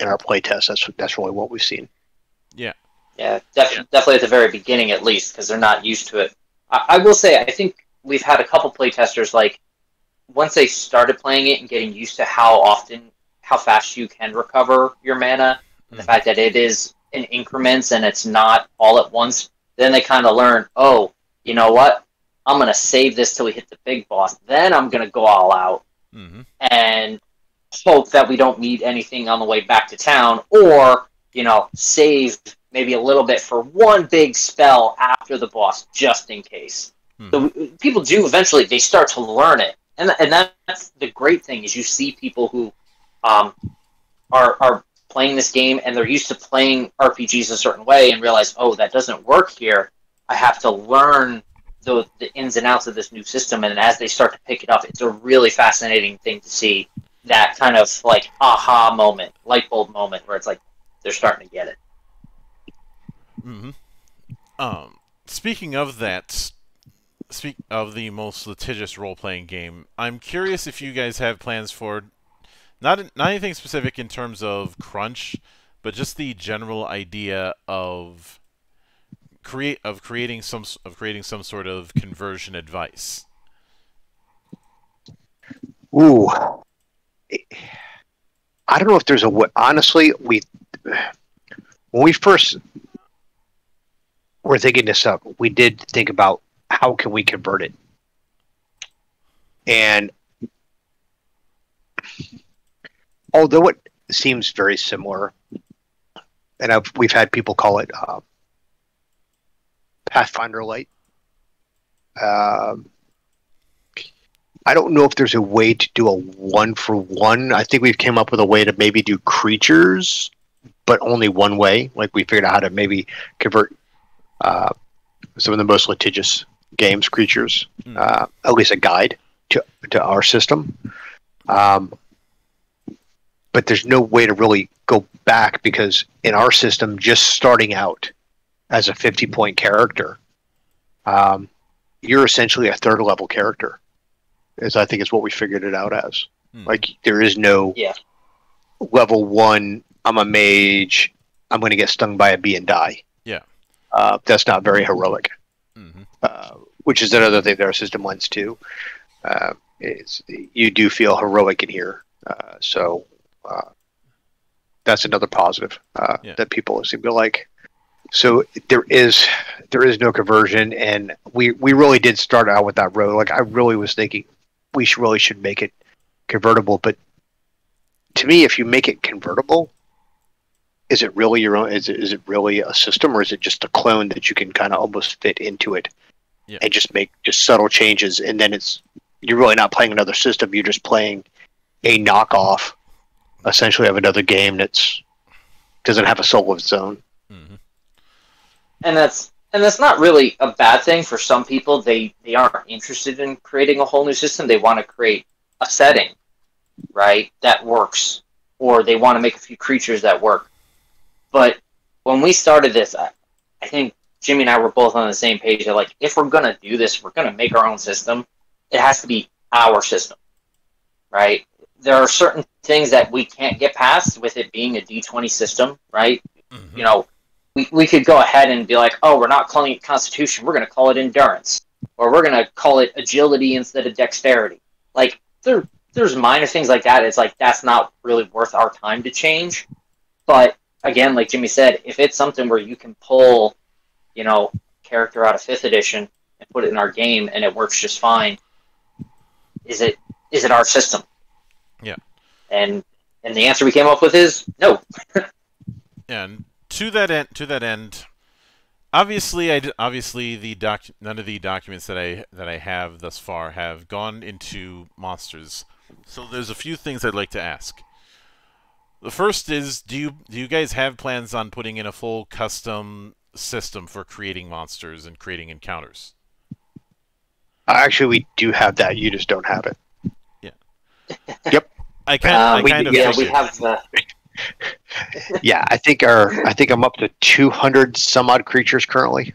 in our playtest, that's really what we've seen. Yeah. Yeah, definitely at the very beginning, at least, because they're not used to it. I will say, I think we've had a couple playtesters, like, once they started playing it and getting used to how often, how fast you can recover your mana, and the fact that it is in increments and it's not all at once, then they kind of learn, oh, you know what? I'm going to save this till we hit the big boss. Then I'm going to go all out and hope that we don't need anything on the way back to town, or, you know, save maybe a little bit for one big spell after the boss, just in case. So people do eventually, they start to learn it. And that's the great thing, is you see people who are playing this game and they're used to playing RPGs a certain way and realize, oh, that doesn't work here. I have to learn the ins and outs of this new system. And as they start to pick it up, it's a really fascinating thing to see, that kind of like aha moment, light bulb moment, where it's like they're starting to get it. Speaking of that, speak of the most litigious role-playing game, I'm curious if you guys have plans for, not anything specific in terms of crunch, but just the general idea of creating some sort of conversion advice. Ooh, I don't know if there's a way. Honestly, when we first were thinking this up, we did think about how can we convert it, and although it seems very similar, and we've had people call it Pathfinder Lite, I don't know if there's a way to do a one-for-one. I think we've came up with a way to maybe do creatures, but only one way. Like, we figured out how to maybe convert some of the most litigious games, creatures, at least a guide to our system. But there's no way to really go back, because in our system, just starting out as a 50-point character, you're essentially a third-level character, is I think is what we figured it out as. Like, there is no level one, I'm a mage, I'm going to get stung by a bee and die. That's not very heroic, which is another thing that our system lends to. Is you do feel heroic in here, so that's another positive that people seem to like. So there is no conversion, and we really did start out with that road. Like, I really was thinking we really should make it convertible, but to me, if you make it convertible, is it really your own? Is it really a system, or is it just a clone that you can kind of almost fit into it, yeah, and just make just subtle changes? And then you're really not playing another system. You're just playing a knockoff, essentially, of another game that's doesn't have a soul of its own. Mm-hmm. And that's not really a bad thing for some people. They aren't interested in creating a whole new system. They want to create a setting, right, that works, or they want to make a few creatures that work. But when we started this, I think Jimmy and I were both on the same page that, like, if we're going to do this, we're going to make our own system. It has to be our system, right? There are certain things that we can't get past with it being a D20 system, right? Mm-hmm. You know, we could go ahead and be like, oh, we're not calling it Constitution. We're going to call it Endurance. Or we're going to call it Agility instead of Dexterity. Like, there's minor things like that. It's like, that's not really worth our time to change. But, again, like Jimmy said, if it's something where you can pull, you know, character out of 5th edition and put it in our game and it works just fine, is it our system? Yeah. And the answer we came up with is no. And to that end, obviously none of the documents that I have thus far have gone into monsters. So there's a few things I'd like to ask. The first is, do you guys have plans on putting in a full custom system for creating monsters and creating encounters? Actually, we do have that. You just don't have it. Yeah. Yep. I kind of figured. We have the... Yeah, I think I'm up to 200 some odd creatures currently.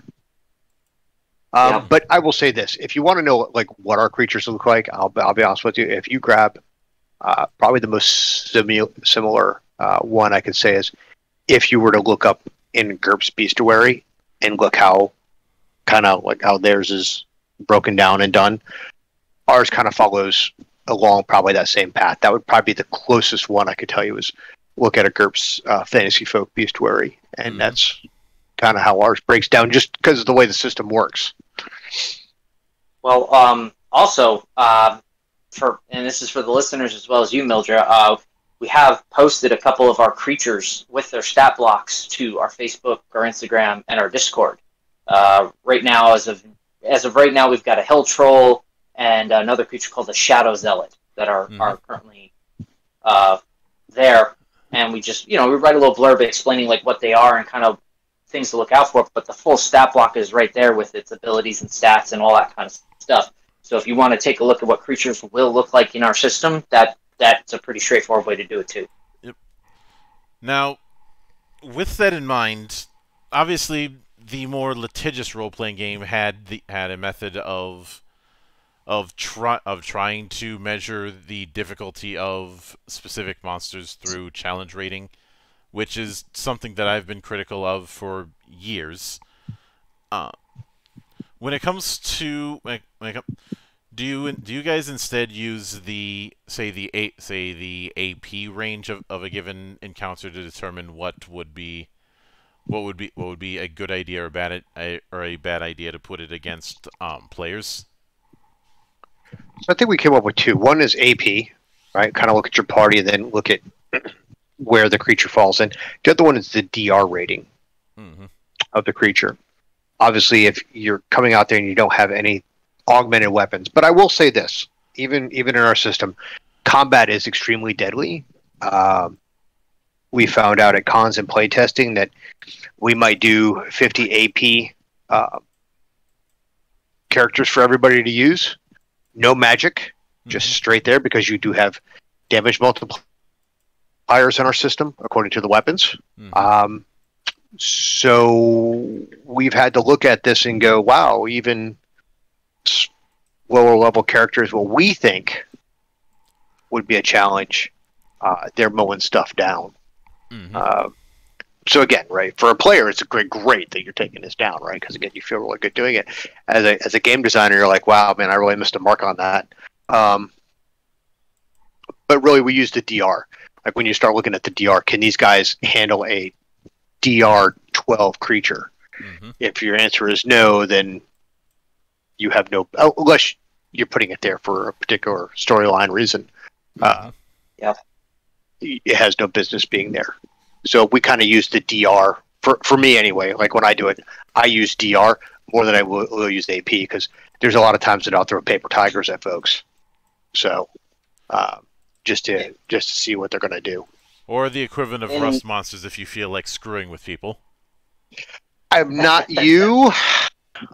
Yeah. But I will say this: if you want to know like what our creatures look like, I'll be honest with you. If you grab probably the most similar one I could say is if you were to look up in GURPS Bestiary and look how kind of like how theirs is broken down and done, ours kind of follows along probably that same path. That would probably be the closest one I could tell you is. Look at a GURPS Fantasy Folk Bestiary, and that's kind of how ours breaks down, just because of the way the system works. Well, also, and this is for the listeners as well as you, Mildred, we have posted a couple of our creatures with their stat blocks to our Facebook, our Instagram, and our Discord. Right now, as of right now, we've got a Hill Troll and another creature called a Shadow Zealot that are currently there. And we just, you know, we write a little blurb explaining, like, what they are and kind of things to look out for. But the full stat block is right there with its abilities and stats and all that kind of stuff. So if you want to take a look at what creatures will look like in our system, that's a pretty straightforward way to do it, too. Yep. Now, with that in mind, obviously the more litigious role-playing game had a method of trying to measure the difficulty of specific monsters through challenge rating, which is something that I've been critical of for years. When it comes to, do you guys instead use the AP range of a given encounter to determine what would be a good idea or a bad idea to put it against players? So I think we came up with two. One is AP, right? Kind of look at your party and then look at where the creature falls in. The other one is the DR rating of the creature. Obviously, if you're coming out there and you don't have any augmented weapons, but I will say this, even in our system, combat is extremely deadly. We found out at cons and playtesting that we might do 50 AP characters for everybody to use. No magic, just straight there, because you do have damage multipliers in our system, according to the weapons. So we've had to look at this and go, wow, even lower level characters, what we think would be a challenge, they're mowing stuff down. So again, right, for a player, it's a great that you're taking this down, right? Because again, you feel really good doing it. As a game designer, you're like, wow, man, I really missed a mark on that. But really, we use the DR. Like when you start looking at the DR, can these guys handle a DR 12 creature. Mm-hmm. If your answer is no, then you have no, unless you're putting it there for a particular storyline reason. Mm-hmm. Yeah, it has no business being there. So we kind of use the DR for me anyway. Like when I do it, I use DR more than I will use AP, because there's a lot of times that I'll throw paper tigers at folks. So just to see what they're going to do. Or the equivalent of rust monsters if you feel like screwing with people. I'm not you.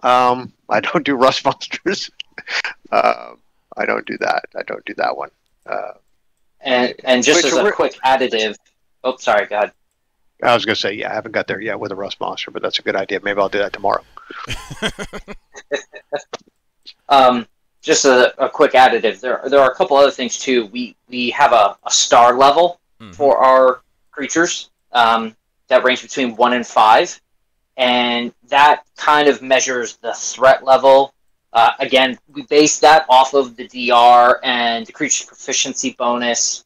I don't do rust monsters. I don't do that. I don't do that one. And just as a quick additive. Oh, sorry, go ahead. I was going to say, yeah, I haven't got there yet with a rust monster, but that's a good idea. Maybe I'll do that tomorrow. Just a quick additive. There are a couple other things, too. We have a star level for our creatures that range between 1 and 5, and that kind of measures the threat level. Again, we base that off of the DR and the creature's proficiency bonus.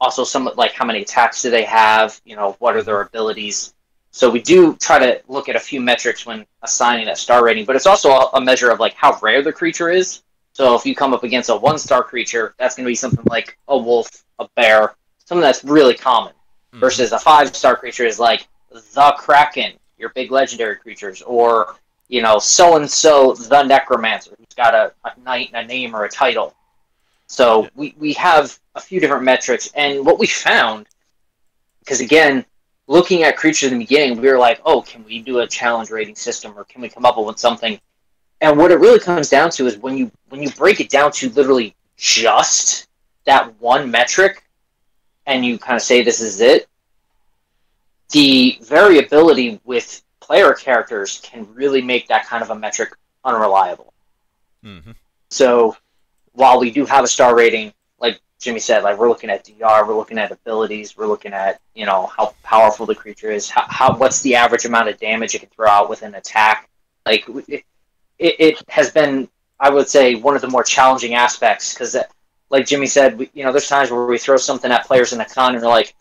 Also, somewhat like how many attacks do they have? You know, what are their abilities? So we do try to look at a few metrics when assigning that star rating, but it's also a measure of like how rare the creature is. So if you come up against a 1-star creature, that's going to be something like a wolf, a bear, something that's really common. Versus a 5-star creature is like the Kraken, your big legendary creatures, or you know, so and so the Necromancer, who's got a knight, a name, or a title. So yeah. we have a few different metrics, and what we found, because again, looking at creatures in the beginning, we were like, oh, can we do a challenge rating system, or can we come up with something? And what it really comes down to is when you break it down to literally just that one metric, and you kind of say this is it, the variability with player characters can really make that kind of a metric unreliable. Mm-hmm. So while we do have a star rating, like Jimmy said, like we're looking at DR, we're looking at abilities, we're looking at, you know, how powerful the creature is, what's the average amount of damage it can throw out with an attack. Like it has been, I would say, one of the more challenging aspects, because like Jimmy said, you know, there's times where we throw something at players in the con and they're like,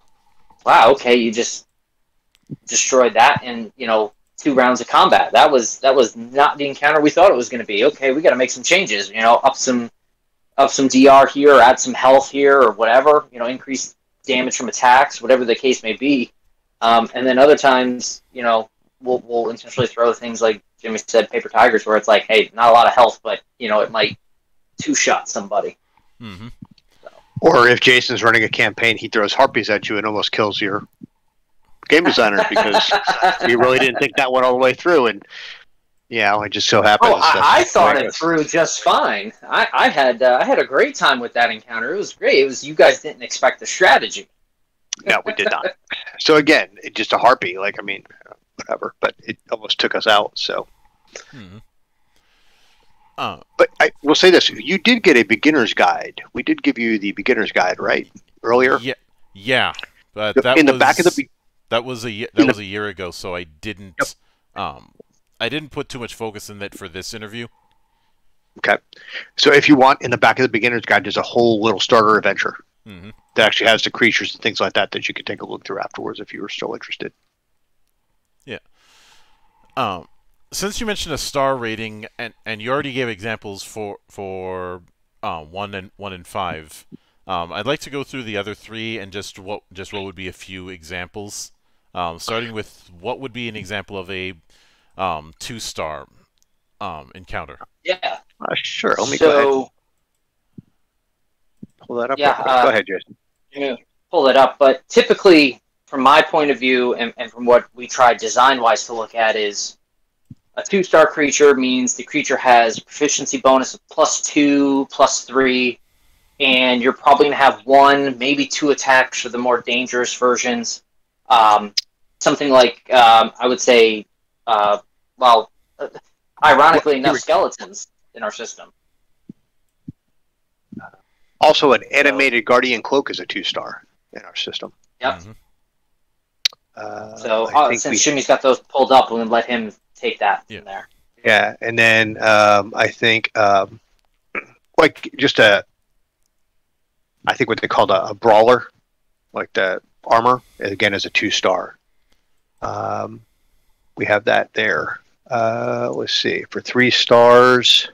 wow, okay, you just destroyed that in, you know, 2 rounds of combat. That was not the encounter we thought it was going to be. Okay, we got to make some changes, you know, up some DR here, or add some health here, or whatever, you know, increase damage from attacks, whatever the case may be. And then other times, you know, we'll intentionally throw things like Jimmy said, paper tigers, where it's like, hey, not a lot of health, but, you know, it might two-shot somebody. Mm-hmm. So. Or if Jason's running a campaign, he throws harpies at you and almost kills your game designer because we really didn't think that one all the way through, and yeah, it just so happened. Oh, I thought it through just fine. I had a great time with that encounter. It was great. It was, you guys didn't expect the strategy. No, we did not. So again, it just a harpy. Like, I mean, whatever. But it almost took us out. So, but I will say this: you did get a beginner's guide. We did give you the beginner's guide, right? Earlier. Yeah. But that in was, the back of the. That was a year ago, so I didn't. Yep. I didn't put too much focus in that for this interview. Okay. So if you want, in the back of the beginner's guide, there's a whole little starter adventure that actually has the creatures and things like that that you could take a look through afterwards if you were still interested. Yeah. Since you mentioned a star rating, and you already gave examples for 1 and 5, I'd like to go through the other 3 and just what would be a few examples. Starting with what would be an example of a 2-star encounter. Yeah. Sure. Let me go ahead. Pull that up. Yeah, go ahead, Jason. Yeah. Pull it up. But typically, from my point of view, and from what we try design-wise to look at, is a 2-star creature means the creature has proficiency bonus of +2, +3, and you're probably going to have 1, maybe 2 attacks for the more dangerous versions. Something like, I would say, well, ironically enough, skeletons in our system. Also, an animated guardian cloak is a 2-star in our system. Yep. Since Jimmy's got those pulled up, we'll let him take that from there. Yeah, and then I think, like, just I think what they called a brawler, like the armor, again, is a 2-star. We have that there. Let's see. For 3 stars,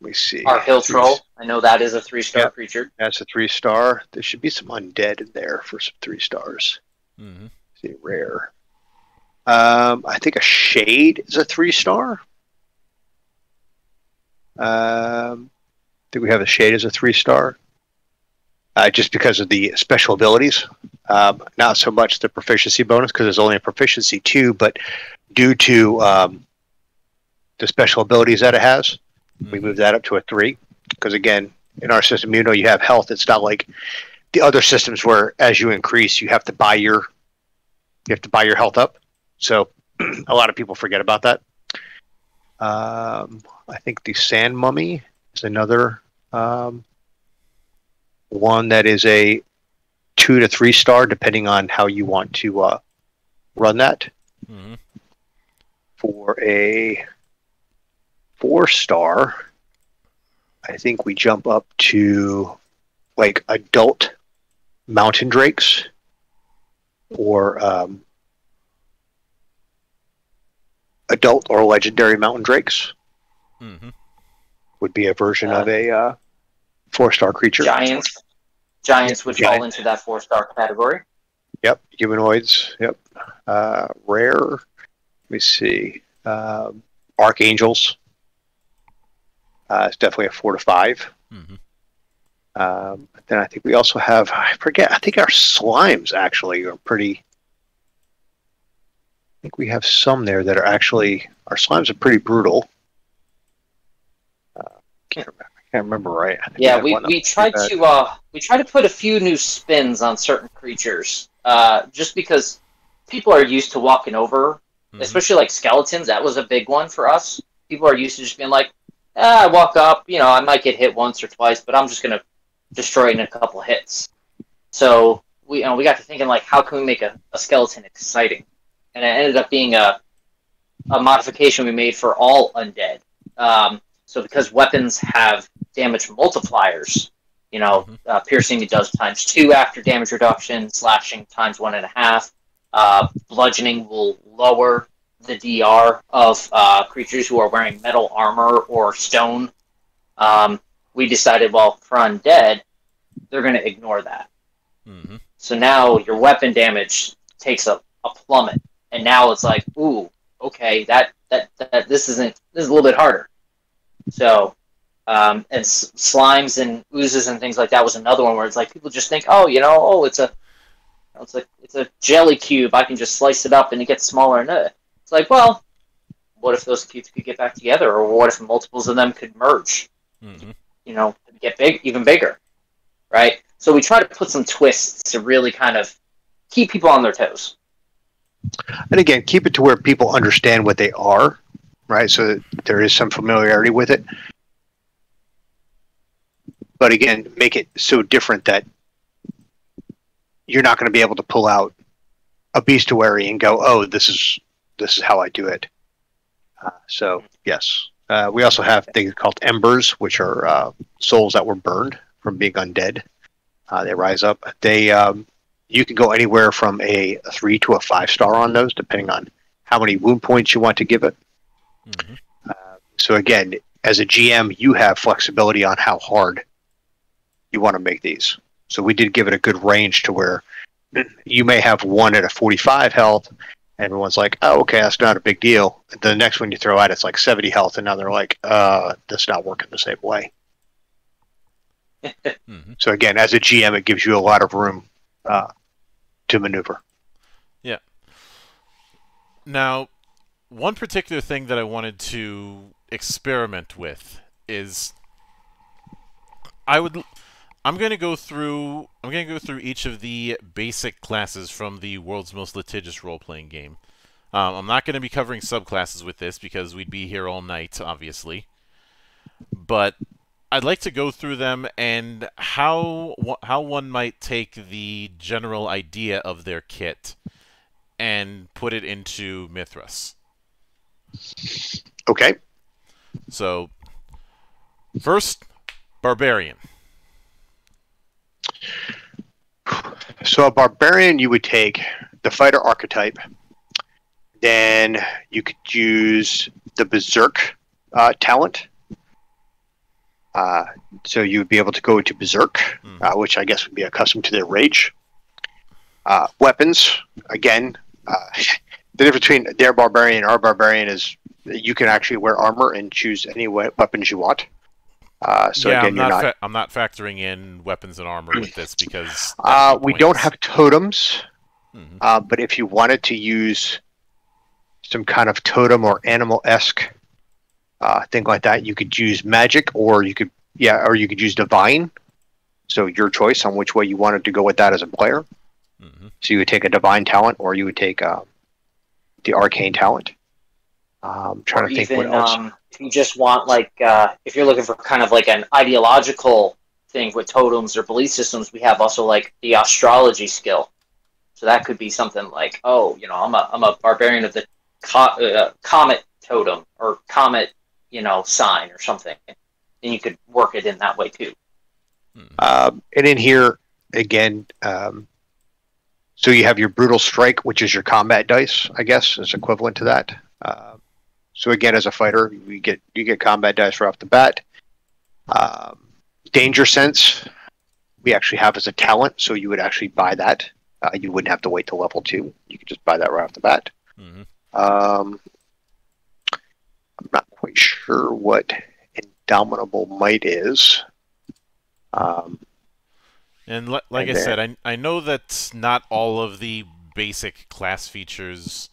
we see. Our hill troll. I know that is a 3-star creature. That's a 3-star. There should be some undead in there for some 3 stars. Mm-hmm. See, rare. I think a shade is a 3-star. I think we have a shade as a 3-star. Just because of the special abilities. Not so much the proficiency bonus, because there's only a proficiency 2, but due to the special abilities that it has, we move that up to a 3. Because again, in our system, you know, you have health. It's not like the other systems where as you increase, you have to buy your health up. So a lot of people forget about that. I think the Sand Mummy is another one that is a 2- to 3-star, depending on how you want to run that. Mm-hmm. For a 4-star, I think we jump up to like adult mountain drakes or adult or legendary mountain drakes. Mm-hmm. Would be a version of a 4-star creature. Giants would fall into that 4-star category. Yep. Humanoids. Yep. Rare. Let me see. Archangels. It's definitely a 4 to 5. Mm-hmm. Then I think we also have, I forget, I think our slimes actually are pretty, I think we have some there that are actually, our slimes are pretty brutal. I can't remember right. Yeah, we tried to put a few new spins on certain creatures, just because people are used to walking over, especially like skeletons. That was a big one for us. People are used to just being like, I walk up, you know, I might get hit once or twice, but I'm just gonna destroy it in a couple hits. So we got to thinking like, how can we make a skeleton exciting? And it ended up being a modification we made for all undead. So because weapons have damage multipliers, you know, piercing it does ×2 after damage reduction, slashing ×1.5, bludgeoning will lower the DR of creatures who are wearing metal armor or stone. We decided, well, for undead, they're going to ignore that. Mm-hmm. So now your weapon damage takes a plummet, and now it's like, ooh, okay, this is a little bit harder. So, and slimes and oozes and things like that was another one where it's like people just think, oh, you know, oh, it's a jelly cube. I can just slice it up and it gets smaller. And it's like, well, what if those cubes could get back together, or what if multiples of them could merge? Mm-hmm. You know, get big, even bigger, right? So we try to put some twists to really kind of keep people on their toes. And again, keep it to where people understand what they are. Right, so that there is some familiarity with it, but again, make it so different that you're not going to be able to pull out a bestiary and go, "Oh, this is how I do it." So yes, we also have things called embers, which are souls that were burned from being undead. They rise up. They you can go anywhere from a 3 to a 5-star on those, depending on how many wound points you want to give it. Mm-hmm. So again, as a GM, you have flexibility on how hard you want to make these. So we did give it a good range to where you may have one at a 45 health, and everyone's like, "Oh, okay, that's not a big deal." The next one you throw out, it's like 70 health, and now they're like, "That's not working the same way." Mm-hmm. So again, as a GM, it gives you a lot of room to maneuver. Yeah. Now, one particular thing that I wanted to experiment with is I'm going to go through each of the basic classes from the world's most litigious role-playing game. I'm not going to be covering subclasses with this because we'd be here all night, obviously. But I'd like to go through them and how one might take the general idea of their kit and put it into Mythos. Okay. So, first, barbarian. So a barbarian you would take the fighter archetype. Then you could use the Berserk talent. So you would be able to go to Berserk, which I guess would be accustomed to their rage. Weapons, again, the difference between their barbarian and our barbarian is you can actually wear armor and choose any weapons you want. So yeah, again, I'm not factoring in weapons and armor with this because we don't have totems. But if you wanted to use some kind of totem or animal-esque thing like that, you could use magic, or you could or you could use divine. So your choice on which way you wanted to go with that as a player. So you would take a divine talent, or you would take the arcane talent. I'm trying to think what else. If you just want, like, if you're looking for kind of like an ideological thing with totems or belief systems, we have also like the astrology skill. So that could be something like, oh, you know, I'm a barbarian of the comet totem or comet, you know, sign or something. And you could work it in that way too. And in here again, so you have your brutal strike, which is your combat dice, I guess, is equivalent to that. So again, as a fighter, you get combat dice right off the bat. Danger sense, we actually have as a talent, so you would actually buy that. You wouldn't have to wait till level 2. You could just buy that right off the bat. I'm not quite sure what Indomitable Might is. And like I said, I know that not all of the basic class features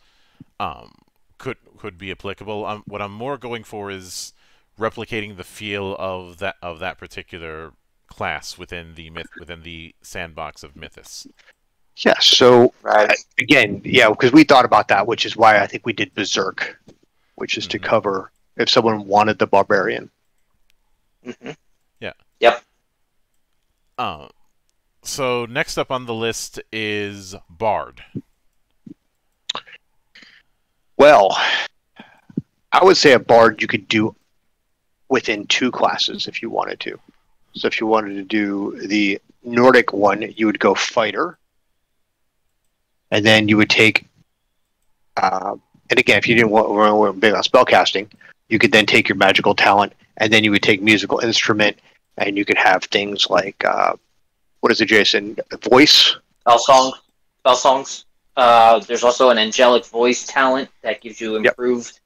could be applicable. What I'm more going for is replicating the feel of that particular class within the sandbox of Mythos. Yeah. So again, because we thought about that, which is why I think we did Berserk, which is to cover if someone wanted the barbarian. Yeah. Yep. So next up on the list is Bard. Well, I would say a Bard you could do within 2 classes if you wanted to. So if you wanted to do the Nordic one, you would go Fighter. And then you would take... and again, if you didn't want to be big on spellcasting, you could then take your magical talent, and then you would take musical instrument, and you could have things like... what is it, Jason? Voice? Spell song. Spell songs. There's also an angelic voice talent that gives you improved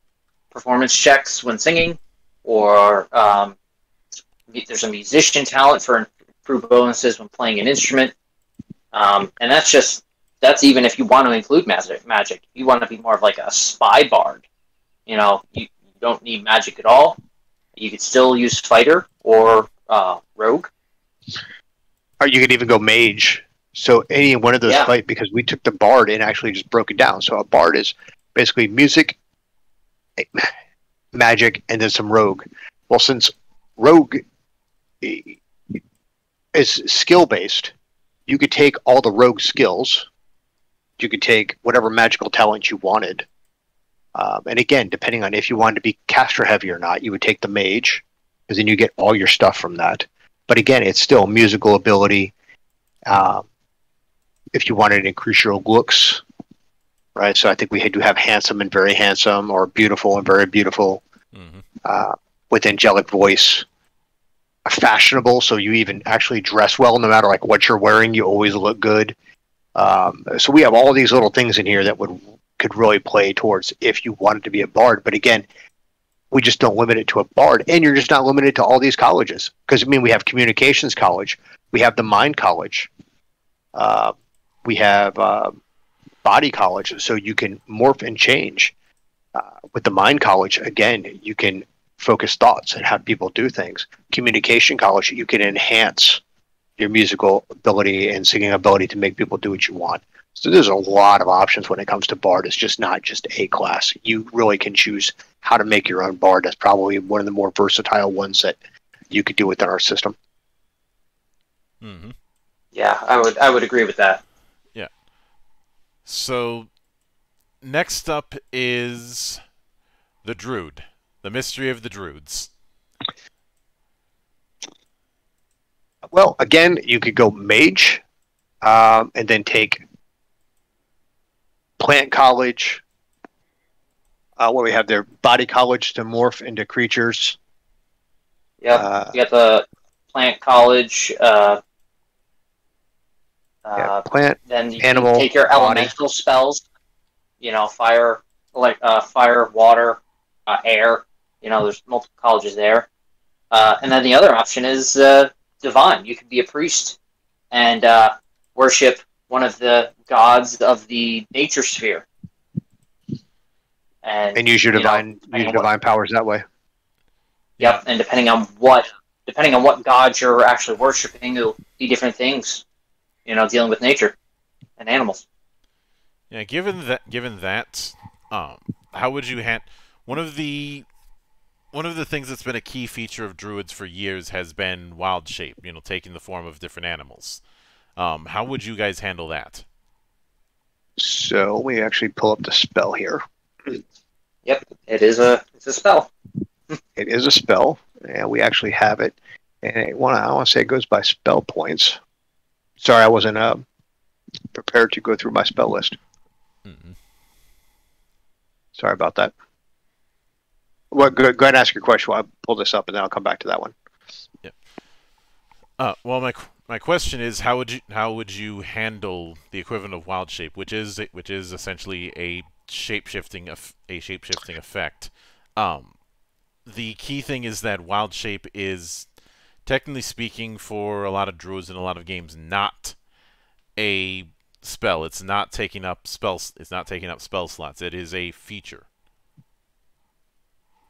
performance checks when singing, or there's a musician talent for improved bonuses when playing an instrument, and that's even if you want to include magic. You want to be more of like a spy bard. You know, you don't need magic at all. You could still use fighter or rogue. Or you could even go mage. So any one of those fight, because we took the Bard and actually just broke it down. So a Bard is basically music, magic, and then some rogue. Well, since rogue is skill-based, you could take all the rogue skills. You could take whatever magical talent you wanted. And again, depending on if you wanted to be caster-heavy or not, you would take the mage, because then you get all your stuff from that. But again, it's still musical ability. If you wanted to increase your looks, right? So I think we do have handsome and very handsome, or beautiful and very beautiful, with angelic voice, fashionable. So you even actually dress well, no matter like what you're wearing, you always look good. So we have all these little things in here that could really play towards if you wanted to be a bard. But again, we just don't limit it to a bard, and you're just not limited to all these colleges. Because I mean, we have communications college, we have the mind college, we have body college, so you can morph and change. With the mind college, again, you can focus thoughts and have people do things. Communication college, you can enhance your musical ability and singing ability to make people do what you want. So there's a lot of options when it comes to Bard. It's just not just a class. You really can choose how to make your own Bard. That's probably one of the more versatile ones that you could do within our system. Yeah, I would agree with that. Yeah. So next up is the Druid, the Mystery of the Druids. Well, again, you could go Mage, and then take Plant College, where we have their body college to morph into creatures. Yep, you got the Plant College. Plant, then you animal, can take your elemental spells. You know, fire, like fire, water, air. You know, there's multiple colleges there. And then the other option is divine. You could be a priest and worship one of the gods of the nature sphere, and use your divine powers that way. Yep, and depending on what gods you're actually worshiping, it'll be different things. You know, dealing with nature and animals. Yeah, given that, how would you handle one of the things that's been a key feature of druids for years has been wild shape. You know, taking the form of different animals. How would you guys handle that? So we actually pull up the spell here. Yep, it's a spell. It is a spell, and we actually have it. And I want to say it goes by spell points. Sorry, I wasn't prepared to go through my spell list. Mm-hmm. Sorry about that. Well, go ahead and ask your question. I'll pull this up, and then I'll come back to that one. Yep. Well, my question is, how would you handle the equivalent of wild shape, which is essentially a shapeshifting effect. The key thing is that wild shape is, technically speaking, for a lot of druids and a lot of games, not a spell. It's not taking up spells. It's not taking up spell slots. It is a feature.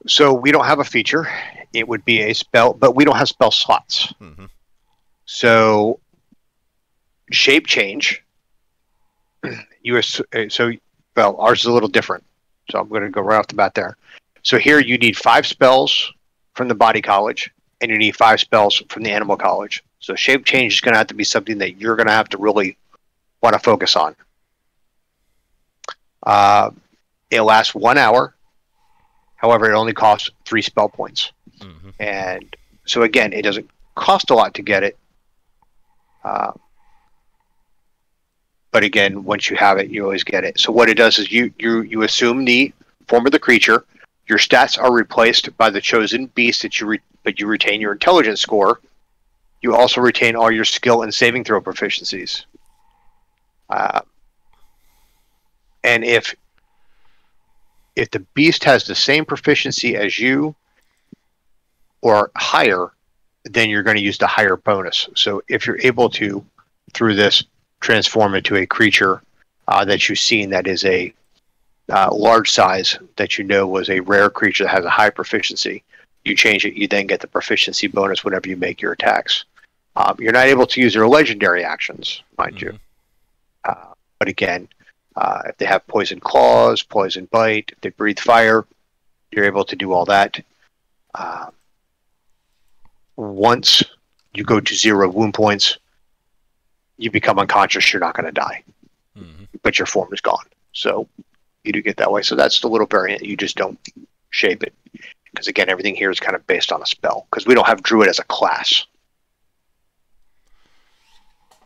So we don't have a feature. It would be a spell, but we don't have spell slots. Mm-hmm. So, shape change. Well, ours is a little different. So I'm going to go right off the bat there. So here you need 5 spells from the body college, and you need 5 spells from the animal college. So shape change is going to have to be something that you're going to have to really want to focus on. It lasts 1 hour. However, it only costs 3 spell points. Mm-hmm. And so again, it doesn't cost a lot to get it. But again, once you have it, you always get it. So what it does is you assume the form of the creature. Your stats are replaced by the chosen beast, but you retain your intelligence score. You also retain all your skill and saving throw proficiencies. And if the beast has the same proficiency as you or higher, then you're going to use the higher bonus. So if you're able to, through this, transform into a creature that you've seen that is a large size, that you know was a rare creature that has a high proficiency, you change it, you then get the proficiency bonus whenever you make your attacks. You're not able to use your legendary actions, mind you. But again, if they have poison claws, poison bite, if they breathe fire, you're able to do all that. Once you go to 0 wound points, you become unconscious, you're not going to die. Mm-hmm. But your form is gone. So you do get that way. So that's the little variant. You just don't shape it. Because again, everything here is kind of based on a spell. Because we don't have druid as a class.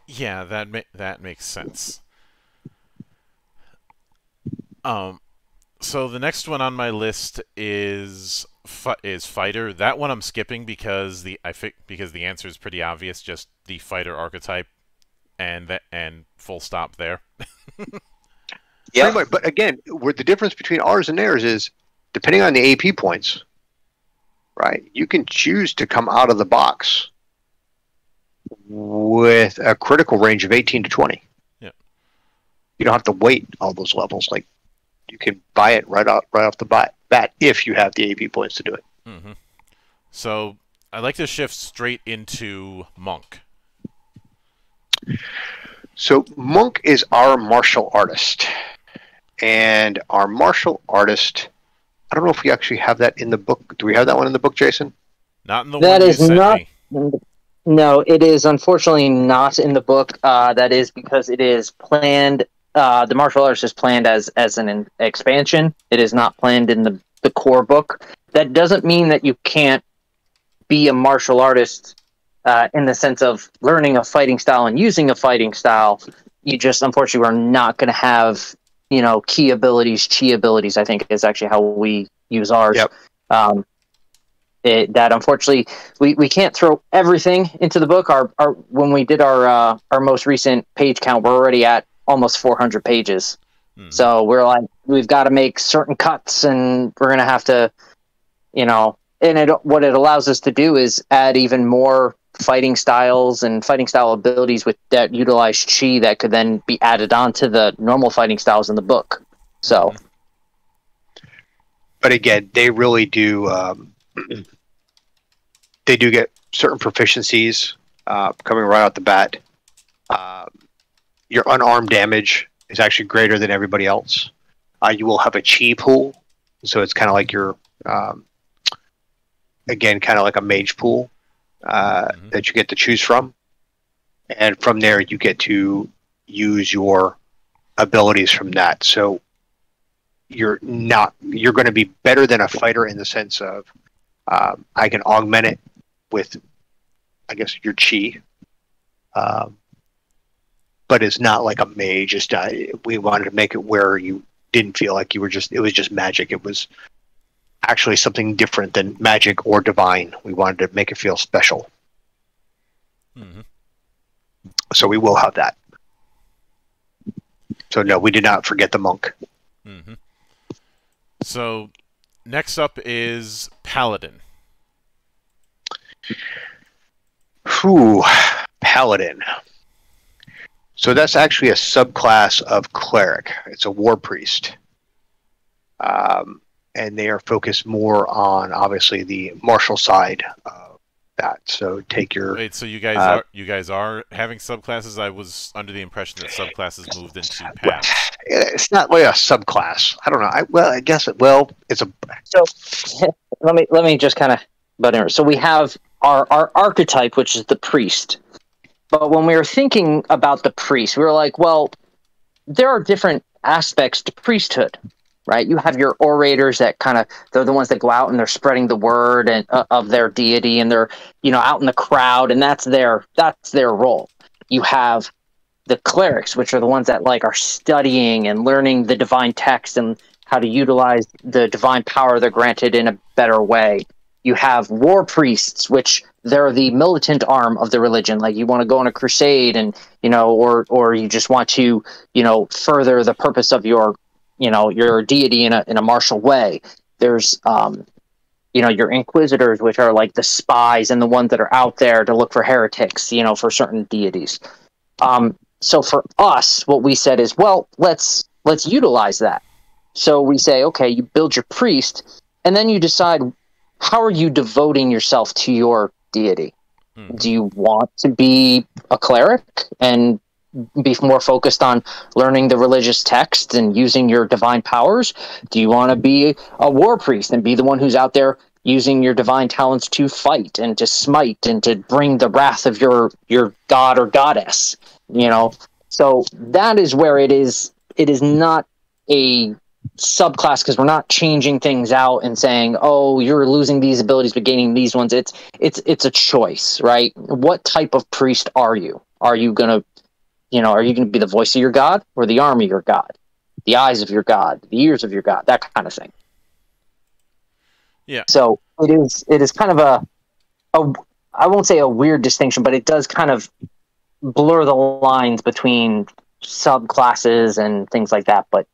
Yeah, that makes sense. So the next one on my list is fighter. That one I'm skipping because the answer is pretty obvious. Just the fighter archetype. And full stop there. Yeah, but again, where the difference between ours and theirs is, depending on the AP points, right? You can choose to come out of the box with a critical range of 18 to 20. Yeah, you don't have to wait all those levels. Like, you can buy it right off the bat if you have the AP points to do it. Mm-hmm. So I'd like to shift straight into monk. So monk is our martial artist, and our martial artist, I don't know if we actually have that in the book. Do we have that one in the book, Jason? Not in the one you sent me. No, it is unfortunately not in the book. That is because it is planned. The martial artist is planned as an expansion. It is not planned in the core book. That doesn't mean that you can't be a martial artist. In the sense of learning a fighting style and using a fighting style, you just, unfortunately, we're not going to have you know, key abilities, chi abilities, I think is actually how we use ours. Yep. That unfortunately we can't throw everything into the book. Our when we did our most recent page count, we're already at almost 400 pages. Mm. So we're like, we've got to make certain cuts, and we're going to have to, you know, and what it allows us to do is add even more fighting styles and fighting style abilities with that utilize chi that could then be added on to the normal fighting styles in the book. So, but again, they really do. They do get certain proficiencies coming right out the bat. Your unarmed damage is actually greater than everybody else. You will have a chi pool, so it's kind of like your, again, kind of like a mage pool that you get to choose from. And from there, you get to use your abilities from that. So you're going to be better than a fighter in the sense of I can augment it with, I guess, your chi. But it's not like a mage. It's not, we wanted to make it where you didn't feel like you were just, it was just magic. It was actually something different than magic or divine. We wanted to make it feel special. Mm-hmm. So we will have that. So no, we did not forget the monk. Mm-hmm. So next up is Paladin. Whew, Paladin. So that's actually a subclass of Cleric. It's a war priest. And they are focused more on, obviously, the martial side of that. So take your... Wait, so you guys are having subclasses? I was under the impression that subclasses moved into PATH. It's not really a subclass. I don't know. I guess it's a... So let me just kind of... So we have our archetype, which is the priest. But when we were thinking about the priest, we were like, well, there are different aspects to priesthood, right? You have your orators that kind of, they're the ones that go out and they're spreading the word and of their deity, and they're, you know, out in the crowd, and that's their role. You have the clerics, which are the ones that like are studying and learning the divine text and how to utilize the divine power they're granted in a better way. You have war priests, which they're the militant arm of the religion. Like you want to go on a crusade and, you know, or you just want to, you know, further the purpose of your, you know, your deity in a martial way. There's, you know, your inquisitors, which are like the spies and the ones that are out there to look for heretics, you know, for certain deities. So for us, what we said is, well, let's utilize that. So we say, okay, you build your priest, and then you decide, how are you devoting yourself to your deity? Hmm. Do you want to be a cleric and be more focused on learning the religious text and using your divine powers? Do you want to be a war priest and be the one who's out there using your divine talents to fight and to smite and to bring the wrath of your god or goddess? You know, so that is where it is not a subclass, because we're not changing things out and saying, oh, you're losing these abilities but gaining these ones. It's a choice, right? What type of priest are you? Are you gonna be the voice of your god, or the arm of your god, the eyes of your god, the ears of your god, that kind of thing? Yeah. So it is kind of a I won't say a weird distinction, but it does kind of blur the lines between subclasses and things like that, but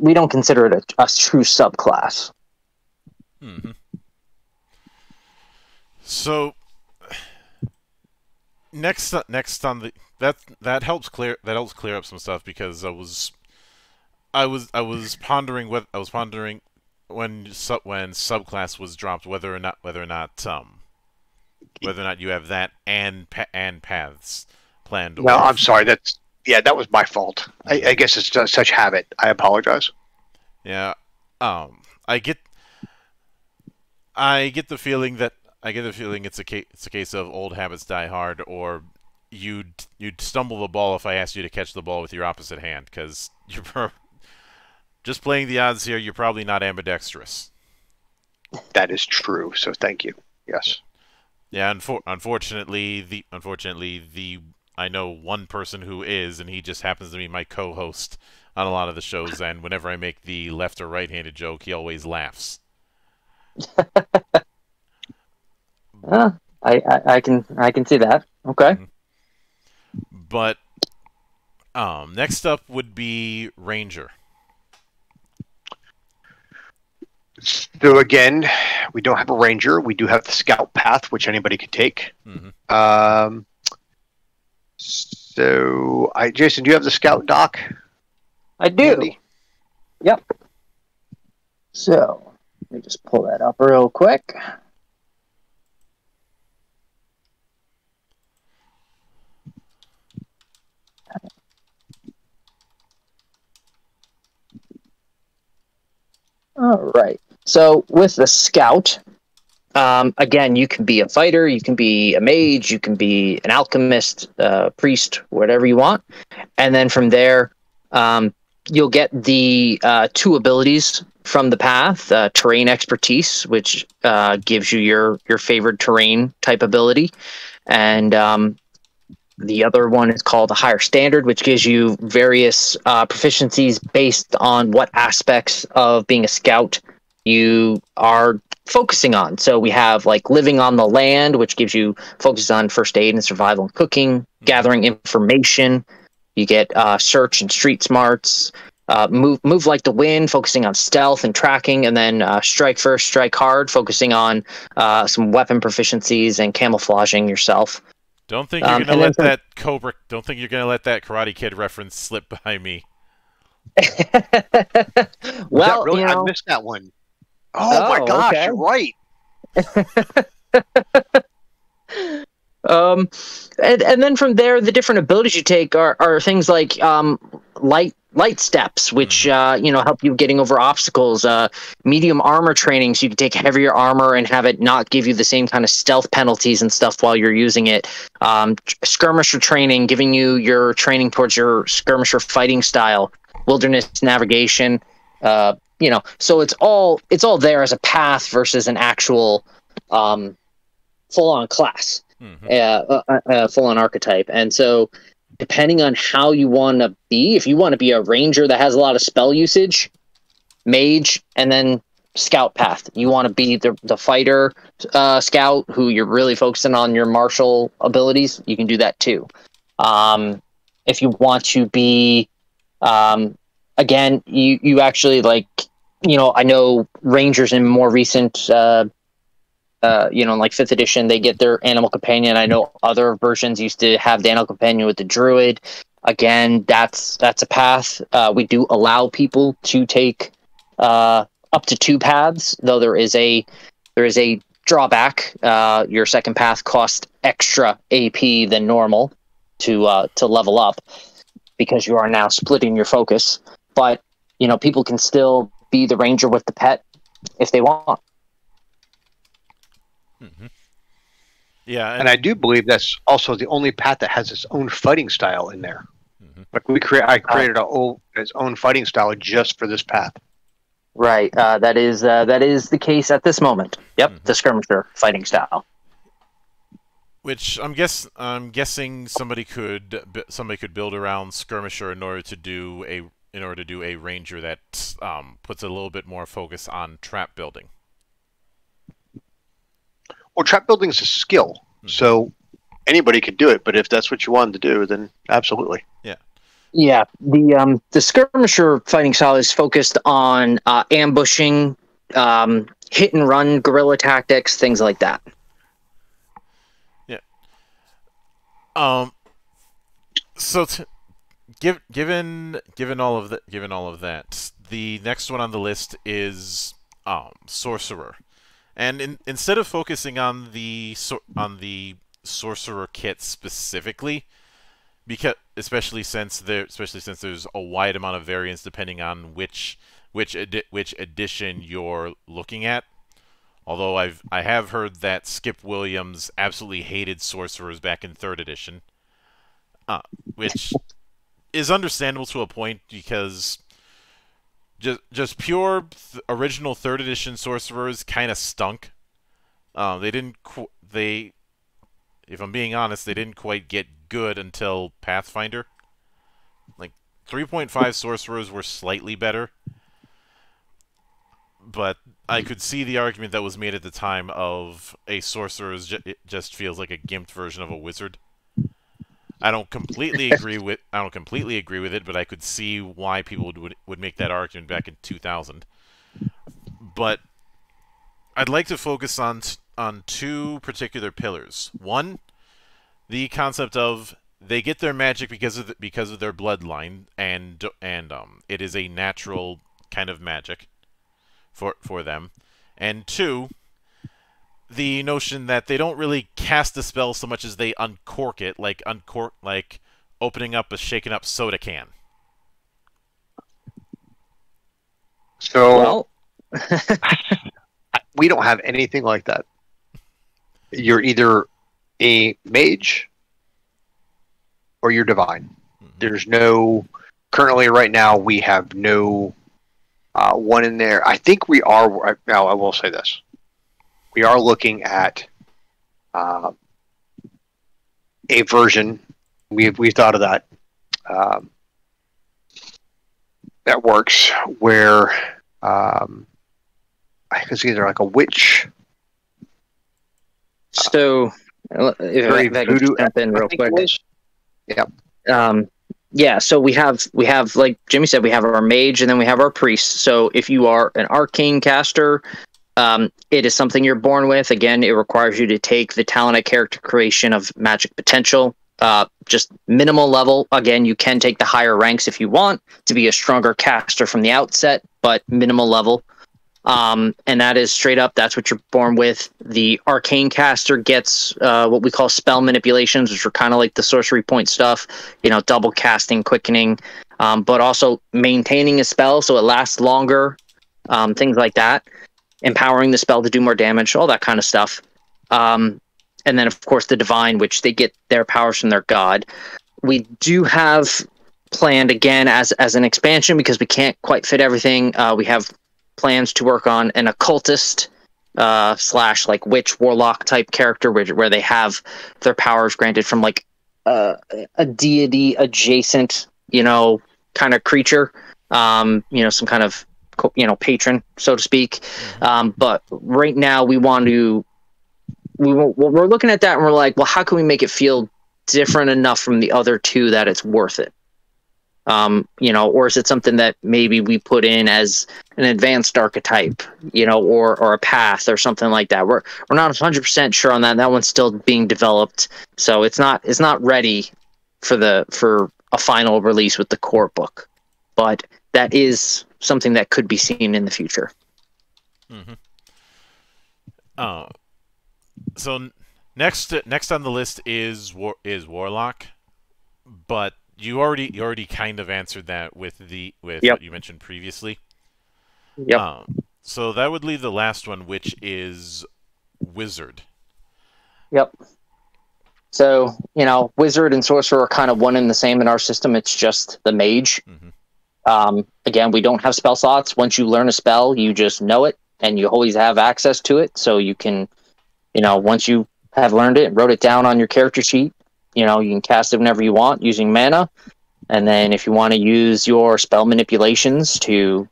we don't consider it a true subclass. Mm-hmm. So next on the that helps clear up some stuff, because I was pondering when subclass was dropped whether or not you have that and paths planned. No, I'm sorry. That's. Yeah, that was my fault. I guess it's just such habit. I apologize. Yeah, I get the feeling it's a case of old habits die hard, or you'd stumble the ball if I asked you to catch the ball with your opposite hand, because you're just playing the odds here. You're probably not ambidextrous. That is true. So thank you. Yes. Yeah. Unfortunately, the I know one person who is, and he just happens to be my co-host on a lot of the shows, and whenever I make the left or right-handed joke, he always laughs. I can see that. Okay. But next up would be Ranger. So again, we don't have a Ranger. We do have the Scout Path, which anybody could take. Mm-hmm. So, Jason, do you have the Scout Doc? I do. Andy? Yep. So, let me just pull that up real quick. All right. So, with the Scout, again, you can be a fighter, you can be a mage, you can be an alchemist, priest, whatever you want. And then from there, you'll get the 2 abilities from the path, terrain expertise, which gives you your favored terrain type ability. And the other one is called the higher standard, which gives you various proficiencies based on what aspects of being a scout you are focusing on. So we have like living on the land, which gives you focus on first aid and survival and cooking, gathering information. You get search and street smarts, move like the wind, focusing on stealth and tracking, and then strike first, strike hard, focusing on some weapon proficiencies and camouflaging yourself. Don't think you're gonna let that Cobra. Don't think you're gonna let that Karate Kid reference slip by me. Well, really, you know, I missed that one. Oh my gosh, okay. You're right. And then from there, the different abilities you take are things like light steps, which you know, help you getting over obstacles. Medium armor training, so you can take heavier armor and have it not give you the same kind of stealth penalties and stuff while you're using it. Skirmisher training, giving you your training towards your skirmisher fighting style. Wilderness navigation, you know. So it's all there as a path versus an actual full-on class. Mm-hmm. Full-on archetype. And so depending on how you want to be, if you want to be a ranger that has a lot of spell usage, mage, and then scout path, you want to be the fighter scout who you're really focusing on your martial abilities, you can do that too. If you want to be again, you actually, like, you know, I know rangers in more recent you know, like 5th edition, they get their animal companion. I know other versions used to have the animal companion with the druid. Again, that's a path. We do allow people to take up to 2 paths, though there is a drawback. Your second path costs extra AP than normal to level up because you are now splitting your focus. But you know, people can still be the ranger with the pet if they want. Mm-hmm. Yeah, and I do believe that's also the only path that has its own fighting style in there. Mm-hmm. Like I created its own fighting style just for this path. Right, that is the case at this moment. Yep, mm-hmm. The skirmisher fighting style. Which I'm guessing somebody could build around skirmisher in order to do a ranger that puts a little bit more focus on trap building. Well, trap building is a skill, so anybody could do it. But if that's what you wanted to do, then absolutely. Yeah, yeah. The skirmisher fighting style is focused on ambushing, hit and run, guerrilla tactics, things like that. Yeah. So, given all of that, the next one on the list is sorcerer. And instead of focusing on the sorcerer kit specifically, because especially since there's a wide amount of variance depending on which edition you're looking at. Although I have heard that Skip Williams absolutely hated sorcerers back in 3rd edition, which is understandable to a point because. Just pure original 3rd edition sorcerers kind of stunk. They didn't. If I'm being honest, they didn't quite get good until Pathfinder. Like, 3.5 sorcerers were slightly better. But I could see the argument that was made at the time of a sorcerer just feels like a gimped version of a wizard. I don't completely agree with it, but I could see why people would make that argument back in 2000. But I'd like to focus on two particular pillars. One, the concept of they get their magic because of their bloodline, and it is a natural kind of magic for them. And two, the notion that they don't really cast a spell so much as they uncork it, like opening up a shaken up soda can. So, well, we don't have anything like that. You're either a mage or you're divine. Mm-hmm. There's no, currently right now we have no one in there. I think we are, now I will say this. We are looking at a version. We've thought of that. That works where I guess either like a witch. So if I can jump in real quick. Yeah. Yeah, so we have, like Jimmy said, we have our mage and then we have our priest. So if you are an arcane caster, it is something you're born with. Again, it requires you to take the talent of character creation of magic potential, just minimal level. Again, you can take the higher ranks if you want to be a stronger caster from the outset, but minimal level. And that is straight up, that's what you're born with. The arcane caster gets what we call spell manipulations, which are kind of like the sorcery point stuff, you know, double casting, quickening, but also maintaining a spell so it lasts longer, things like that, empowering the spell to do more damage, all that kind of stuff. And then, of course, the divine, which they get their powers from their god. We do have planned, again, as an expansion, because we can't quite fit everything, we have plans to work on an occultist slash like witch warlock type character where they have their powers granted from like a deity adjacent, you know, kind of creature, you know, some kind of, you know, patron, so to speak. But right now we're looking at that and we're like, well, how can we make it feel different enough from the other two that it's worth it? You know, or is it something that maybe we put in as an advanced archetype, you know, or a path or something like that? We're not 100% sure on that. That one's still being developed, so it's not ready for a final release with the core book. But that is something that could be seen in the future. Mm-hmm. So next on the list is Warlock, but You already kind of answered that with yep, what you mentioned previously. Yep. So that would leave the last one, which is Wizard. Yep. So, you know, Wizard and Sorcerer are kind of one and the same in our system. It's just the Mage. Mm-hmm. Again, we don't have spell slots. Once you learn a spell, you just know it, and you always have access to it. So you can, you know, once you have learned it and wrote it down on your character sheet, you know, you can cast it whenever you want using mana. And then if you want to use your spell manipulations to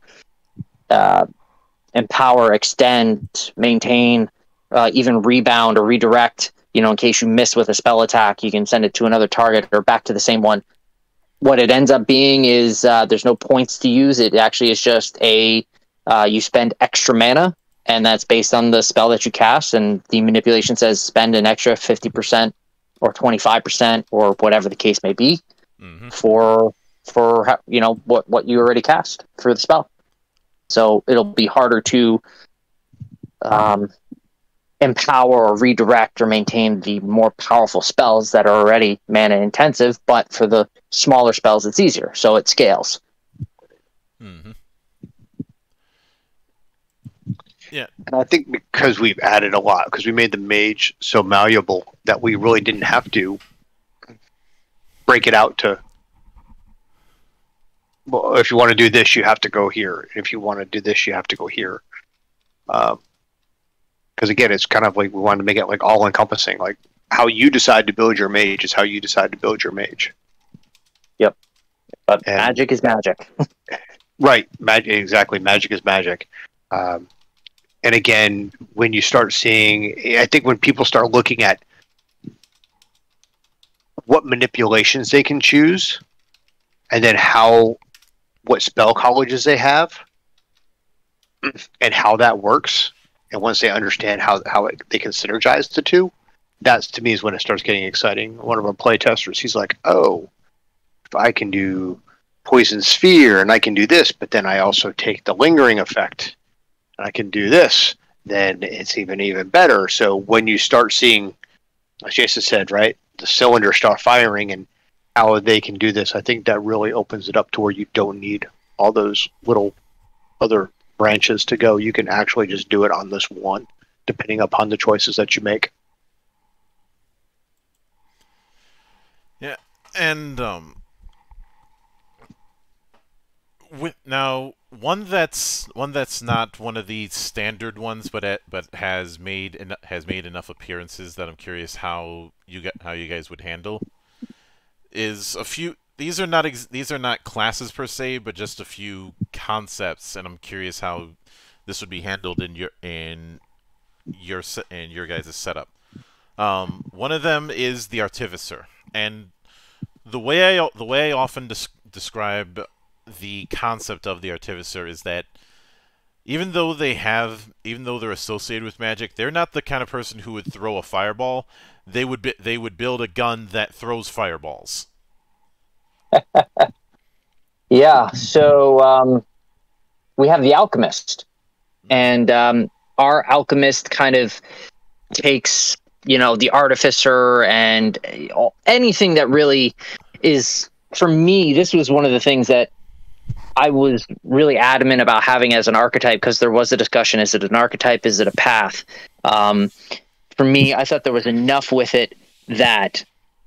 empower, extend, maintain, even rebound or redirect, you know, in case you miss with a spell attack, you can send it to another target or back to the same one. What it ends up being is there's no points to use. It actually is just you spend extra mana, and that's based on the spell that you cast. And the manipulation says spend an extra 50% or 25% or whatever the case may be. Mm-hmm. for you know, what you already cast for the spell. So it'll be harder to empower or redirect or maintain the more powerful spells that are already mana intensive, but for the smaller spells it's easier, so it scales. Mm-hmm. Yeah. And I think because we've added a lot, because we made the mage so malleable that we really didn't have to break it out to, well, if you want to do this, you have to go here. If you want to do this, you have to go here. Because again, it's kind of like we wanted to make it like all encompassing. Like how you decide to build your mage is how you decide to build your mage. Yep. But and magic is magic. Right. Exactly. Magic is magic. And again, when you start seeing, I think when people start looking at what manipulations they can choose, and then what spell colleges they have, and how that works, and once they understand how they can synergize the two, that's to me is when it starts getting exciting. One of our playtesters, he's like, "Oh, if I can do poison sphere, and I can do this, but then I also take the lingering effect, and I can do this, then it's even better." So when you start seeing, as Jason said, right, the cylinder start firing and how they can do this, I think that really opens it up to where you don't need all those little other branches to go. You can actually just do it on this one, depending upon the choices that you make. Yeah, and now one that's not one of the standard ones, but has made enough appearances that I'm curious how you guys would handle. Is a few. These are not classes per se, but just a few concepts, and I'm curious how this would be handled in your guys' setup. One of them is the artificer, and the way I often describe the concept of the artificer is that even though they're associated with magic, they're not the kind of person who would throw a fireball. They would build a gun that throws fireballs. Yeah, so we have the alchemist, and our alchemist kind of takes, you know, the artificer and anything that really is, for me, this was one of the things that I was really adamant about having as an archetype, because there was a discussion, is it an archetype, is it a path? For me, I thought there was enough with it that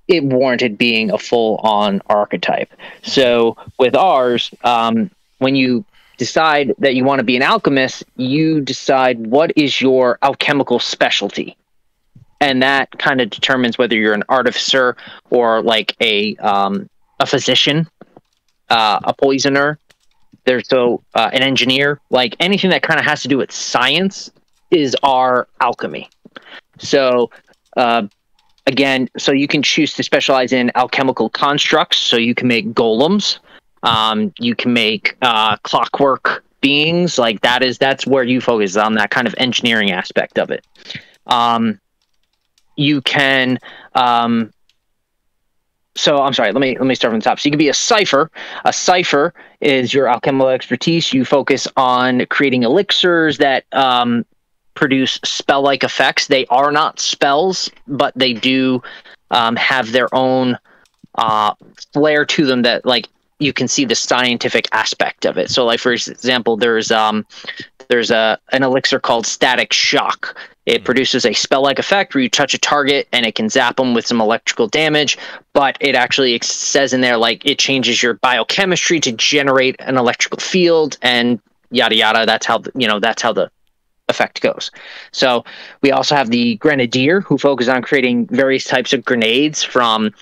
it warranted being a full-on archetype. So with ours, when you decide that you want to be an alchemist, you decide what is your alchemical specialty. And that kind of determines whether you're an artificer or like a physician, a poisoner, an engineer. Like anything that kind of has to do with science is our alchemy. So again, so you can choose to specialize in alchemical constructs, so you can make golems, you can make clockwork beings, like that's where you focus on that kind of engineering aspect of it. You can, so I'm sorry, let me start from the top. So you can be a cipher. A cipher is your alchemical expertise. You focus on creating elixirs that produce spell-like effects. They are not spells, but they do have their own flair to them that, like, you can see the scientific aspect of it. So, like, for example, there's an elixir called Static Shock. It produces a spell-like effect where you touch a target and it can zap them with some electrical damage, but it actually says in there, like, it changes your biochemistry to generate an electrical field and yada yada. That's how, you know, that's how the effect goes. So we also have the grenadier, who focus on creating various types of grenades, from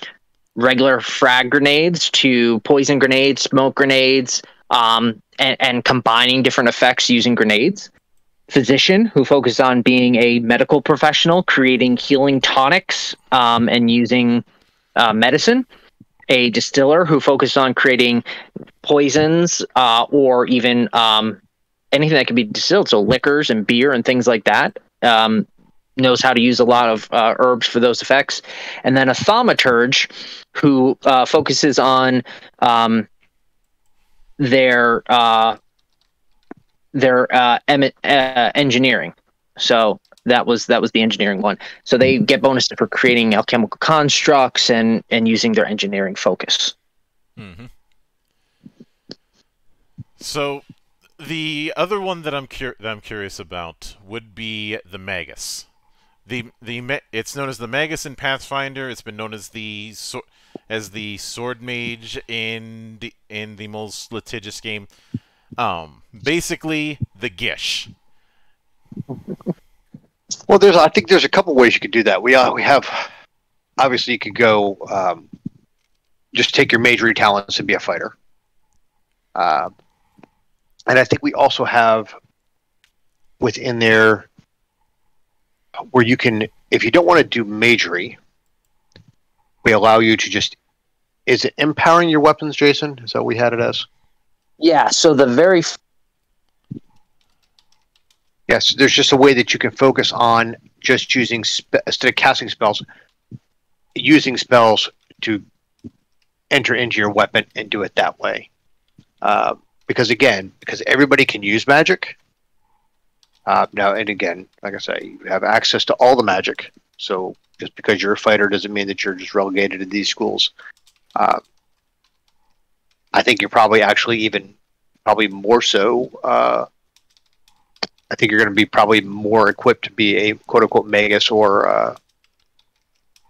regular frag grenades to poison grenades, smoke grenades, and combining different effects using grenades. Physician, who focus on being a medical professional, creating healing tonics and using medicine. A distiller, who focused on creating poisons or even anything that can be distilled, so liquors and beer and things like that. Knows how to use a lot of herbs for those effects. And then a thaumaturge, who focuses on their engineering. So that was the engineering one. So they get bonus for creating alchemical constructs and using their engineering focus. Mm-hmm. So the other one that I'm curious about would be the Magus. It's known as the Magus in Pathfinder. It's been known as the Sword Mage in the most litigious game. Basically the Gish. Well, I think there's a couple ways you could do that. We have obviously you could go just take your majoring talents and be a fighter. And I think we also have within there where you can, if you don't want to do majory, we allow you to just, is it empowering your weapons, Jason? Is that what we had it as? Yeah, so the very... Yes, there's just a way that you can focus on just using, instead of casting spells, using spells to enter into your weapon and do it that way. Because again, because everybody can use magic. Now, and again, like I say, you have access to all the magic. So just because you're a fighter doesn't mean that you're just relegated to these schools. I think you're probably actually even probably more so. I think you're going to be probably more equipped to be a quote-unquote magus or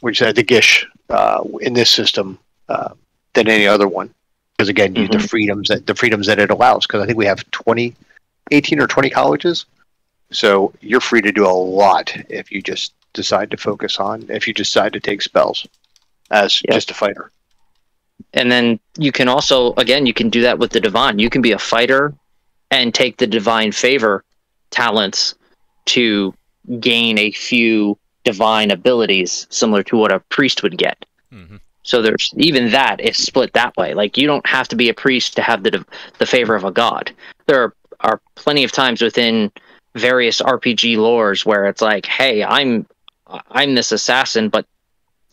which is the Gish in this system than any other one, because again, you have the freedoms that it allows. Because I think we have 18 or 20 colleges, so you're free to do a lot if you just decide to focus on take spells as just a fighter. And then you can also, again, you can do that with the divine. You can be a fighter and take the divine favor talents to gain a few divine abilities similar to what a priest would get. Mm-hmm. So there's even that is split that way. Like, you don't have to be a priest to have the favor of a god. There are plenty of times within various RPG lores where it's like, hey, I'm this assassin, but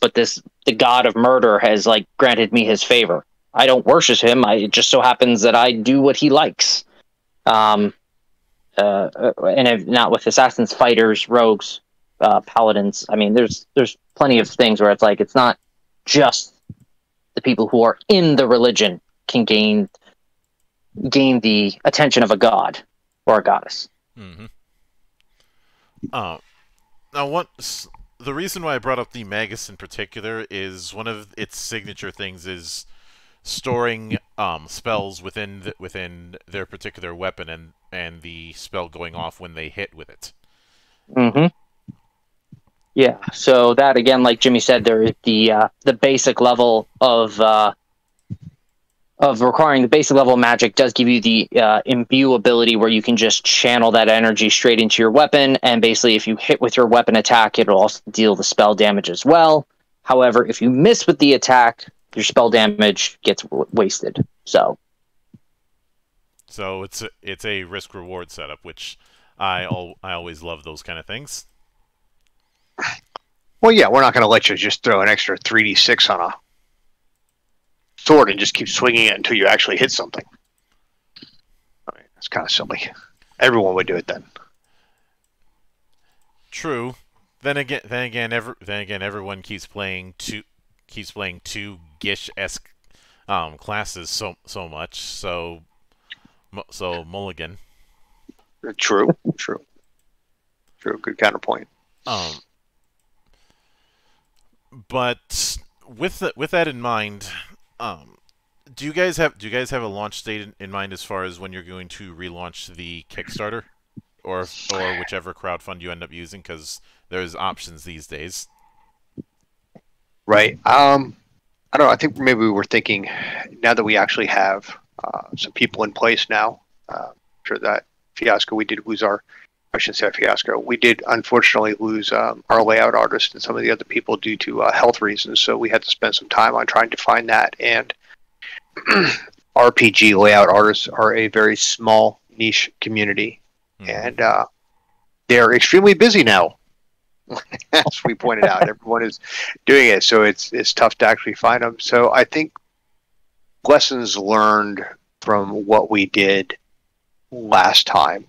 the god of murder has like granted me his favor. I don't worship him. It just so happens that I do what he likes. And if not with assassins, fighters, rogues, paladins. I mean, there's plenty of things where it's like, it's not just the people who are in the religion can gain the attention of a god or a goddess. Mm-hmm. Now, the reason why I brought up the Magus in particular is one of its signature things is storing spells within their particular weapon and the spell going off when they hit with it. Mm-hmm. Yeah, so that, again, like Jimmy said, there is the basic level of requiring the basic level of magic does give you the imbue ability, where you can just channel that energy straight into your weapon, and basically if you hit with your weapon attack, it'll also deal the spell damage as well. However, if you miss with the attack, your spell damage gets wasted. So it's a risk reward setup, which I always love those kind of things. Well, yeah, we're not going to let you just throw an extra 3d6 on a sword and just keep swinging it until you actually hit something. I mean, that's kind of silly. Everyone would do it then. True. Then again, everyone keeps playing two Gish-esque classes so much. So Mulligan. True. Good counterpoint. But with that in mind. Do you guys have a launch date in mind as far as when you're going to relaunch the Kickstarter, or whichever crowdfund you end up using? Because there's options these days, right? I don't know. I think maybe we were thinking, now that we actually have some people in place now. I'm sure that fiasco we did lose I shouldn't say a fiasco. We did unfortunately lose our layout artist and some of the other people due to health reasons. So we had to spend some time on trying to find that. And RPG layout artists are a very small niche community, and they're extremely busy now. As we pointed out, everyone is doing it, so it's tough to actually find them. So I think lessons learned from what we did last time.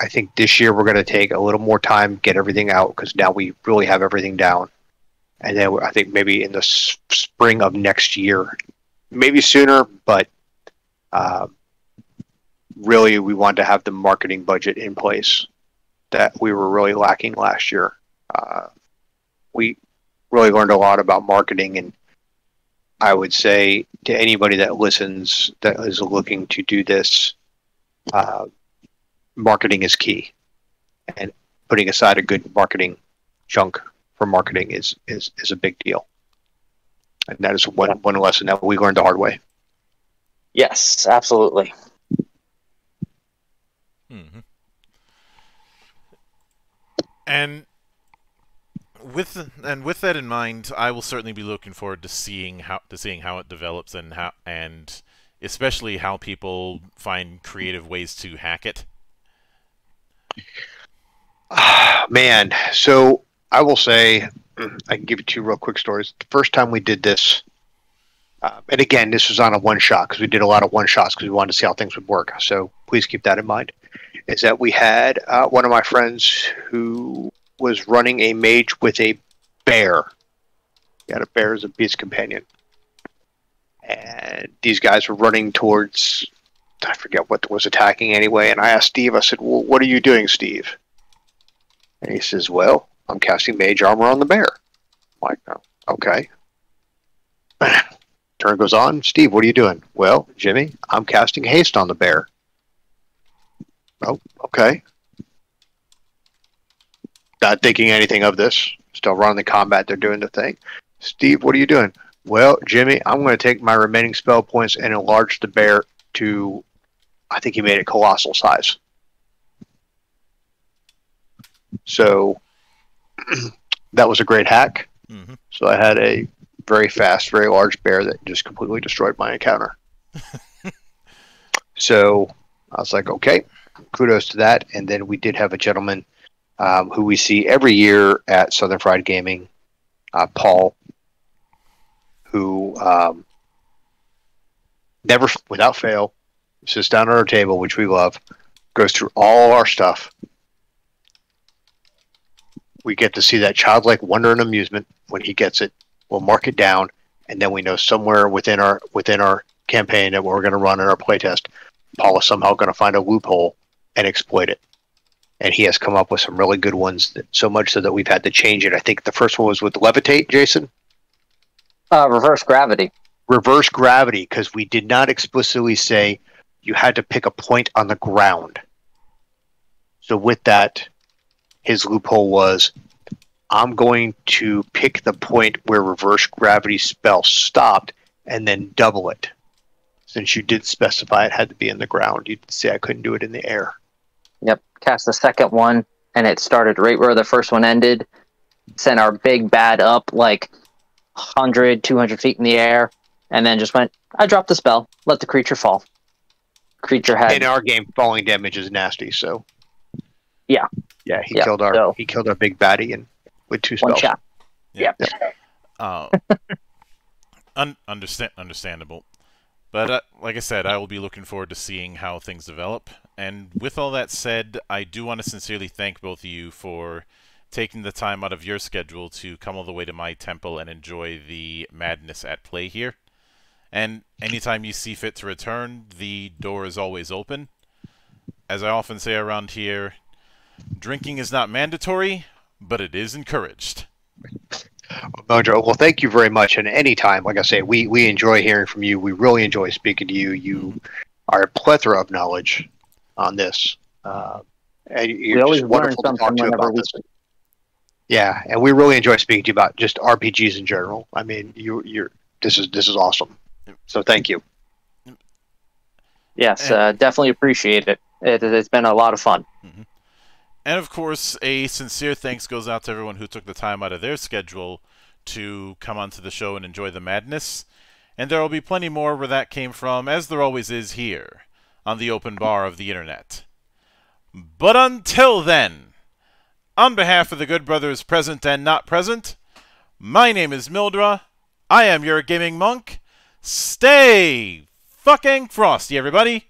I think this year we're going to take a little more time, get everything out, because now we really have everything down. And then I think maybe in the spring of next year, maybe sooner, but really we want to have the marketing budget in place that we were really lacking last year. We really learned a lot about marketing, and I would say to anybody that listens that is looking to do this, marketing is key, and putting aside a good marketing chunk for marketing is a big deal. And that is one lesson that we learned the hard way. Yes, absolutely. Mm-hmm. And with that in mind, I will certainly be looking forward to seeing how it develops and especially how people find creative ways to hack it. Man, so I will say, I can give you two real quick stories. The first time we did this, and again, this was on a one-shot, because we did a lot of one-shots because we wanted to see how things would work. So please keep that in mind, is that we had one of my friends who was running a mage with a bear. He had a bear as a beast companion. And these guys were running towards, I forget what was attacking anyway, and I asked Steve, I said, well, what are you doing, Steve? And he says, well, I'm casting mage armor on the bear. I'm like, oh, okay. Turn goes on. Steve, what are you doing? Well, Jimmy, I'm casting haste on the bear. Oh, okay. Not thinking anything of this. Still running the combat. They're doing the thing. Steve, what are you doing? Well, Jimmy, I'm going to take my remaining spell points and enlarge the bear to, I think he made it colossal size. So that was a great hack. Mm-hmm. So I had a very fast, very large bear that just completely destroyed my encounter. So I was like, okay, kudos to that. And then we did have a gentleman who we see every year at Southern Fried Gaming, Paul, who never, without fail, sits down at our table, which we love, goes through all our stuff. We get to see that childlike wonder and amusement when he gets it. We'll mark it down, and then we know somewhere within our campaign that we're going to run in our playtest, Paul is somehow going to find a loophole and exploit it. And he has come up with some really good ones, that, so much so that we've had to change it. I think the first one was with Levitate, Jason? Reverse Gravity. Reverse Gravity, because we did not explicitly say you had to pick a point on the ground. So with that, his loophole was, I'm going to pick the point where reverse gravity spell stopped and then double it. Since you did specify it had to be in the ground, you did say I couldn't do it in the air. Yep. Cast the second one, and it started right where the first one ended. Sent our big bad up like 100, 200 feet in the air, and then just went, I dropped the spell. Let the creature fall. Creature had... In our game, falling damage is nasty, so... Yeah. Yeah, he killed our big baddie and... With two spells. One shot. Yeah. Yep. Understandable. But like I said, I will be looking forward to seeing how things develop. And with all that said, I do want to sincerely thank both of you for taking the time out of your schedule to come all the way to my temple and enjoy the madness at play here. And anytime you see fit to return, the door is always open. As I often say around here, drinking is not mandatory, but it is encouraged. Well, thank you very much. And anytime, like I say, we enjoy hearing from you. We really enjoy speaking to you. You are a plethora of knowledge on this. And you're just wonderful to talk to about this. Yeah, and we really enjoy speaking to you about just RPGs in general. I mean, you're this is awesome. So thank you. Yes, definitely appreciate it. It's been a lot of fun. Mm-hmm. And, of course, a sincere thanks goes out to everyone who took the time out of their schedule to come onto the show and enjoy the madness. And there will be plenty more where that came from, as there always is here, on the open bar of the internet. But until then, on behalf of the good brothers present and not present, my name is Mildra. I am your gaming monk. Stay fucking frosty, everybody.